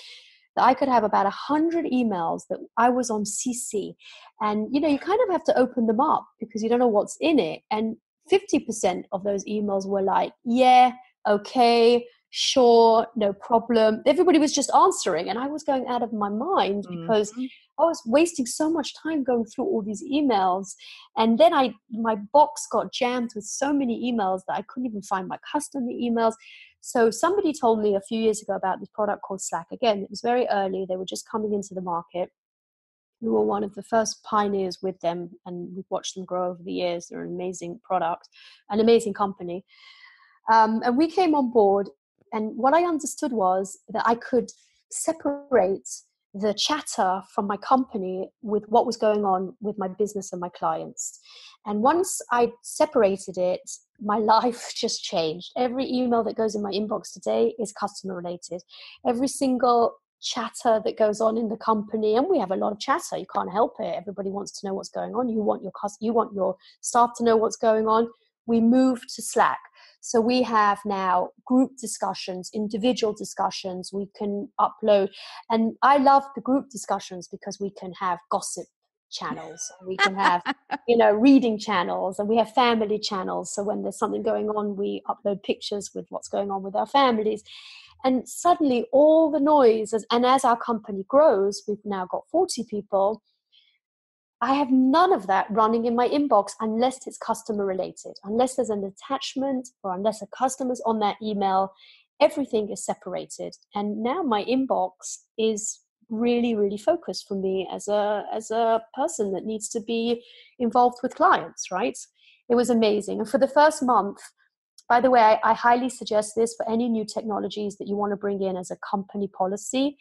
that I could have about one hundred emails that I was on C C. And, you know, you kind of have to open them up because you don't know what's in it. And fifty percent of those emails were like, yeah, okay, sure, no problem. Everybody was just answering. And I was going out of my mind because mm-hmm. I was wasting so much time going through all these emails. And then I my box got jammed with so many emails that I couldn't even find my customer emails. So somebody told me a few years ago about this product called Slack. Again, it was very early. They were just coming into the market. We were one of the first pioneers with them, and we've watched them grow over the years. They're an amazing product, an amazing company. Um, and we came on board, and what I understood was that I could separate the chatter from my company with what was going on with my business and my clients. And once I separated it, my life just changed. Every email that goes in my inbox today is customer related. Every single chatter that goes on in the company, and we have a lot of chatter, you can't help it. Everybody wants to know what's going on. You want your you want your staff to know what's going on. We moved to Slack. So we have now group discussions, individual discussions, we can upload. And I love the group discussions because we can have gossip channels, and we can have, you know, reading channels, and we have family channels. So when there's something going on, we upload pictures with what's going on with our families. And suddenly all the noise, and as our company grows, we've now got forty people, I have none of that running in my inbox unless it's customer related, unless there's an attachment or unless a customer's on that email. Everything is separated. And now my inbox is really, really focused for me as a, as a person that needs to be involved with clients, right? It was amazing. And for the first month, by the way, I, I highly suggest this for any new technologies that you want to bring in as a company policy.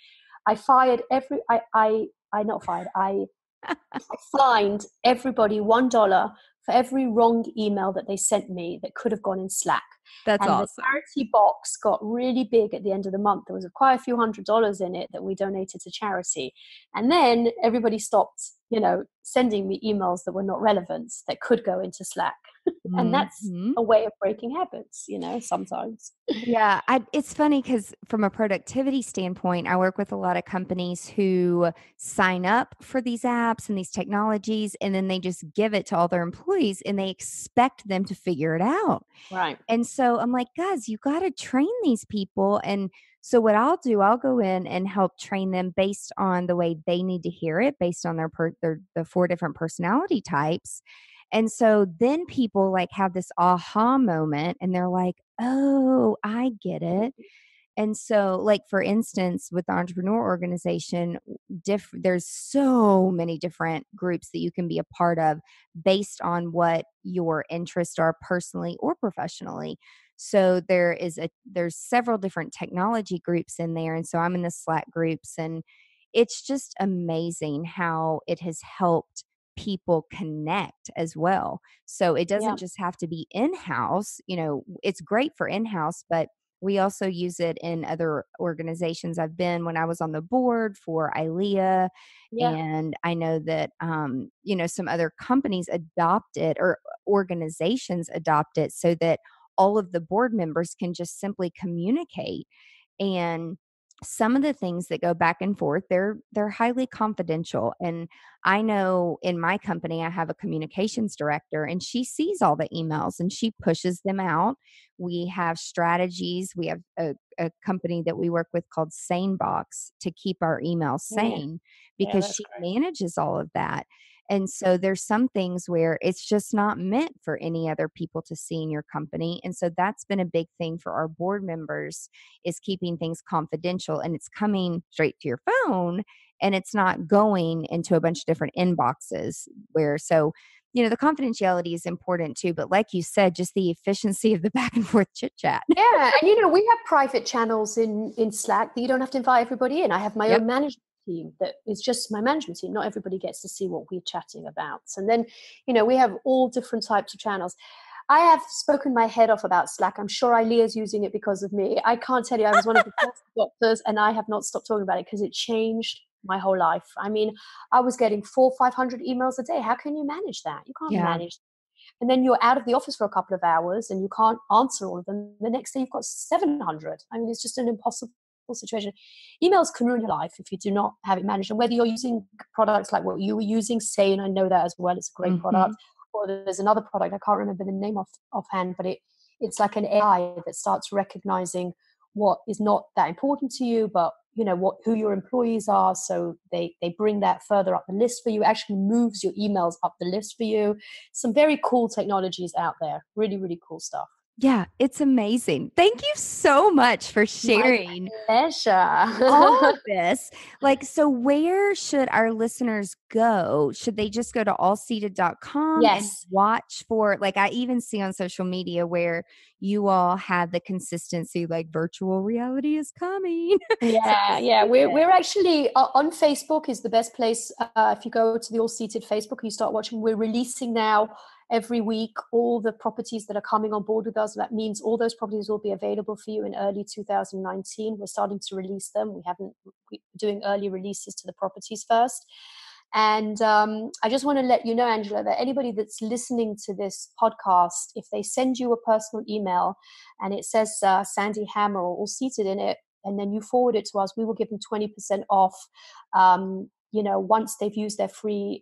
I fired every, I, I, I not fired, I, I fined everybody one dollar for every wrong email that they sent me that could have gone in Slack. That's and awesome. The charity box got really big at the end of the month. There was quite a few hundred dollars in it that we donated to charity. And then everybody stopped, you know, sending me emails that were not relevant that could go into Slack. Mm-hmm. And that's a way of breaking habits, you know, sometimes. Yeah. I, it's funny because from a productivity standpoint, I work with a lot of companies who sign up for these apps and these technologies, and then they just give it to all their employees and they expect them to figure it out. Right. And so so I'm like, guys, you got to train these people. And so what I'll do, I'll go in and help train them based on the way they need to hear it, based on their, per- their the four different personality types. And so then people like have this aha moment and they're like, oh, I get it. And so like, for instance, with the entrepreneur organization, diff- there's so many different groups that you can be a part of based on what your interests are personally or professionally. So there is a, there's several different technology groups in there. And so I'm in the Slack groups, and it's just amazing how it has helped people connect as well. So it doesn't yeah. just have to be in-house, you know, it's great for in-house, but we also use it in other organizations. I've been, when I was on the board for I L E A, yeah. and I know that, um, you know, some other companies adopt it, or organizations adopt it, so that all of the board members can just simply communicate. And some of the things that go back and forth, they're they're highly confidential. And I know in my company, I have a communications director, and she sees all the emails and she pushes them out. We have strategies. We have a, a company that we work with called SaneBox to keep our emails sane, yeah. because yeah, she great. manages all of that. And so there's some things where it's just not meant for any other people to see in your company. And so that's been a big thing for our board members, is keeping things confidential, and it's coming straight to your phone and it's not going into a bunch of different inboxes where, so, you know, the confidentiality is important too, but like you said, just the efficiency of the back and forth chit chat. Yeah. And you know, we have private channels in, in Slack that you don't have to invite everybody in. I have my yep. own management team that is just my management team. Not everybody gets to see what we're chatting about. And then, you know, we have all different types of channels. I have spoken my head off about Slack. I'm sure Ilea's using it because of me. I can't tell you, I was one of the first adopters, and I have not stopped talking about it because it changed my whole life. I mean, I was getting four, five hundred emails a day. How can you manage that? You can't yeah. manage that. And then you're out of the office for a couple of hours and you can't answer all of them. The next day you've got seven hundred. I mean, it's just an impossible situation. Emails can ruin your life if you do not have it managed. And whether you're using products like what you were using, Sane, I know that as well, it's a great mm-hmm. product, or there's another product, I can't remember the name off offhand, but it it's like an A I that starts recognizing what is not that important to you, but you know what who your employees are, so they they bring that further up the list for you, actually moves your emails up the list for you. Some very cool technologies out there, really really cool stuff. Yeah, it's amazing. Thank you so much for sharing. My pleasure. All of this. Like, so where should our listeners go? Should they just go to all seated dot com yes. and watch for, like, I even see on social media where you all have the consistency, like virtual reality is coming. Yeah, yeah. We're, we're actually uh, on Facebook is the best place. Uh, if you go to the All Seated Facebook, you start watching, we're releasing now every week all the properties that are coming on board with us. That means all those properties will be available for you in early two thousand nineteen. We're starting to release them. We haven't we're doing early releases to the properties first. And um, I just want to let you know, Angela, that anybody that's listening to this podcast, if they send you a personal email and it says uh, Sandy Hammer or All Seated in it, and then you forward it to us, we will give them twenty percent off, um, you know, once they've used their free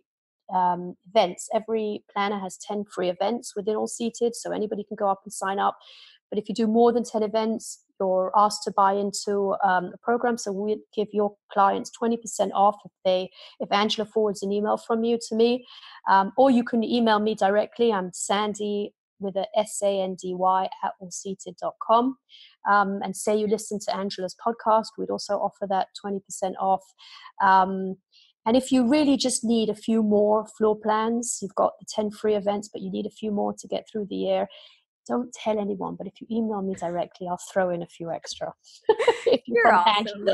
Um, events. Every planner has ten free events within All Seated, so anybody can go up and sign up. But if you do more than ten events, you're asked to buy into um, a program. So we give your clients twenty percent off if they, if Angela forwards an email from you to me, um, or you can email me directly. I'm Sandy with a S A N D Y at all seated dot com, um, and say you listen to Angela's podcast. We'd also offer that twenty percent off. Um, And if you really just need a few more floor plans, you've got the ten free events, but you need a few more to get through the year, don't tell anyone, but if you email me directly, I'll throw in a few extra. If you You're awesome.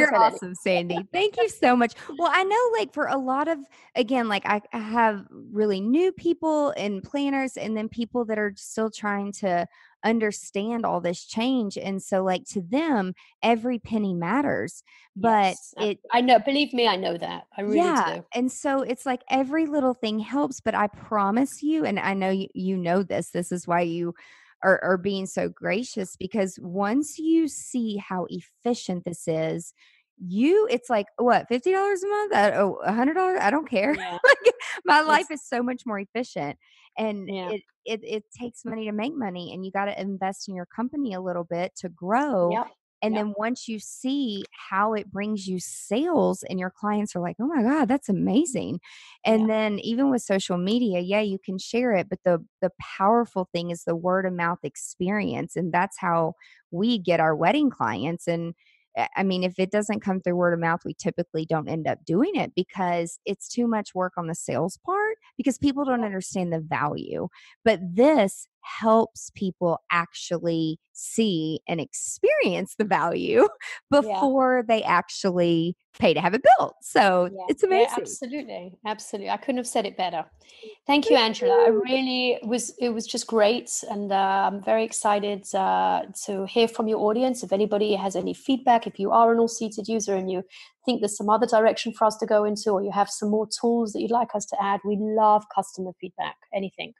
You're awesome, Sandy. Thank you so much. Well, I know, like, for a lot of, again, like I have really new people and planners, and then people that are still trying to understand all this change. And so, like, to them, every penny matters. But yes, it I know, believe me, I know that. I really yeah, do. And so it's like every little thing helps, but I promise you, and I know you, you know this, this is why you are, are being so gracious, because once you see how efficient this is, you, it's like, what, fifty dollars a month? Oh, one hundred dollars? I don't care. Yeah. Like, my life it's, is so much more efficient. And yeah. it, it, it takes money to make money. And you got to invest in your company a little bit to grow. Yep. And yep. then once you see how it brings you sales and your clients are like, oh my God, that's amazing. And yep. then even with social media, yeah, you can share it. But the the powerful thing is the word of mouth experience. And that's how we get our wedding clients. And I mean, if it doesn't come through word of mouth, we typically don't end up doing it because it's too much work on the sales part because people don't understand the value. But this helps people actually see and experience the value before yeah. they actually pay to have it built. So yeah. it's amazing. Yeah, absolutely. Absolutely. I couldn't have said it better. Thank you, Angela. I really was, it was just great. And uh, I'm very excited uh, to hear from your audience. If anybody has any feedback, if you are an all-seated user and you think there's some other direction for us to go into, or you have some more tools that you'd like us to add, we love customer feedback, anything.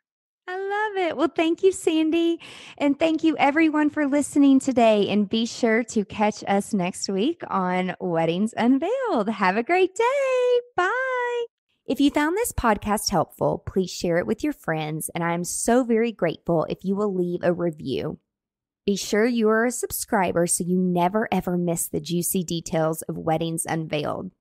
I love it. Well, thank you, Sandy. And thank you everyone for listening today. And be sure to catch us next week on Weddings Unveiled. Have a great day. Bye. If you found this podcast helpful, please share it with your friends. And I am so very grateful if you will leave a review. Be sure you are a subscriber so you never ever miss the juicy details of Weddings Unveiled.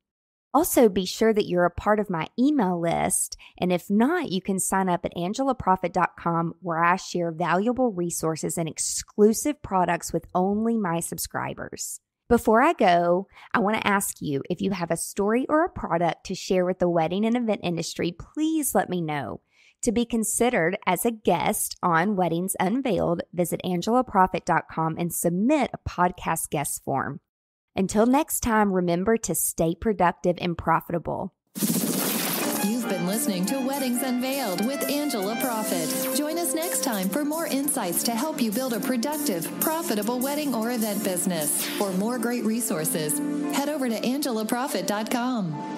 Also, be sure that you're a part of my email list, and if not, you can sign up at angela proffitt dot com where I share valuable resources and exclusive products with only my subscribers. Before I go, I want to ask you, if you have a story or a product to share with the wedding and event industry, please let me know. To be considered as a guest on Weddings Unveiled, visit angela proffitt dot com and submit a podcast guest form. Until next time, remember to stay productive and profitable. You've been listening to Weddings Unveiled with Angela Proffitt. Join us next time for more insights to help you build a productive, profitable wedding or event business. For more great resources, head over to angela proffitt dot com.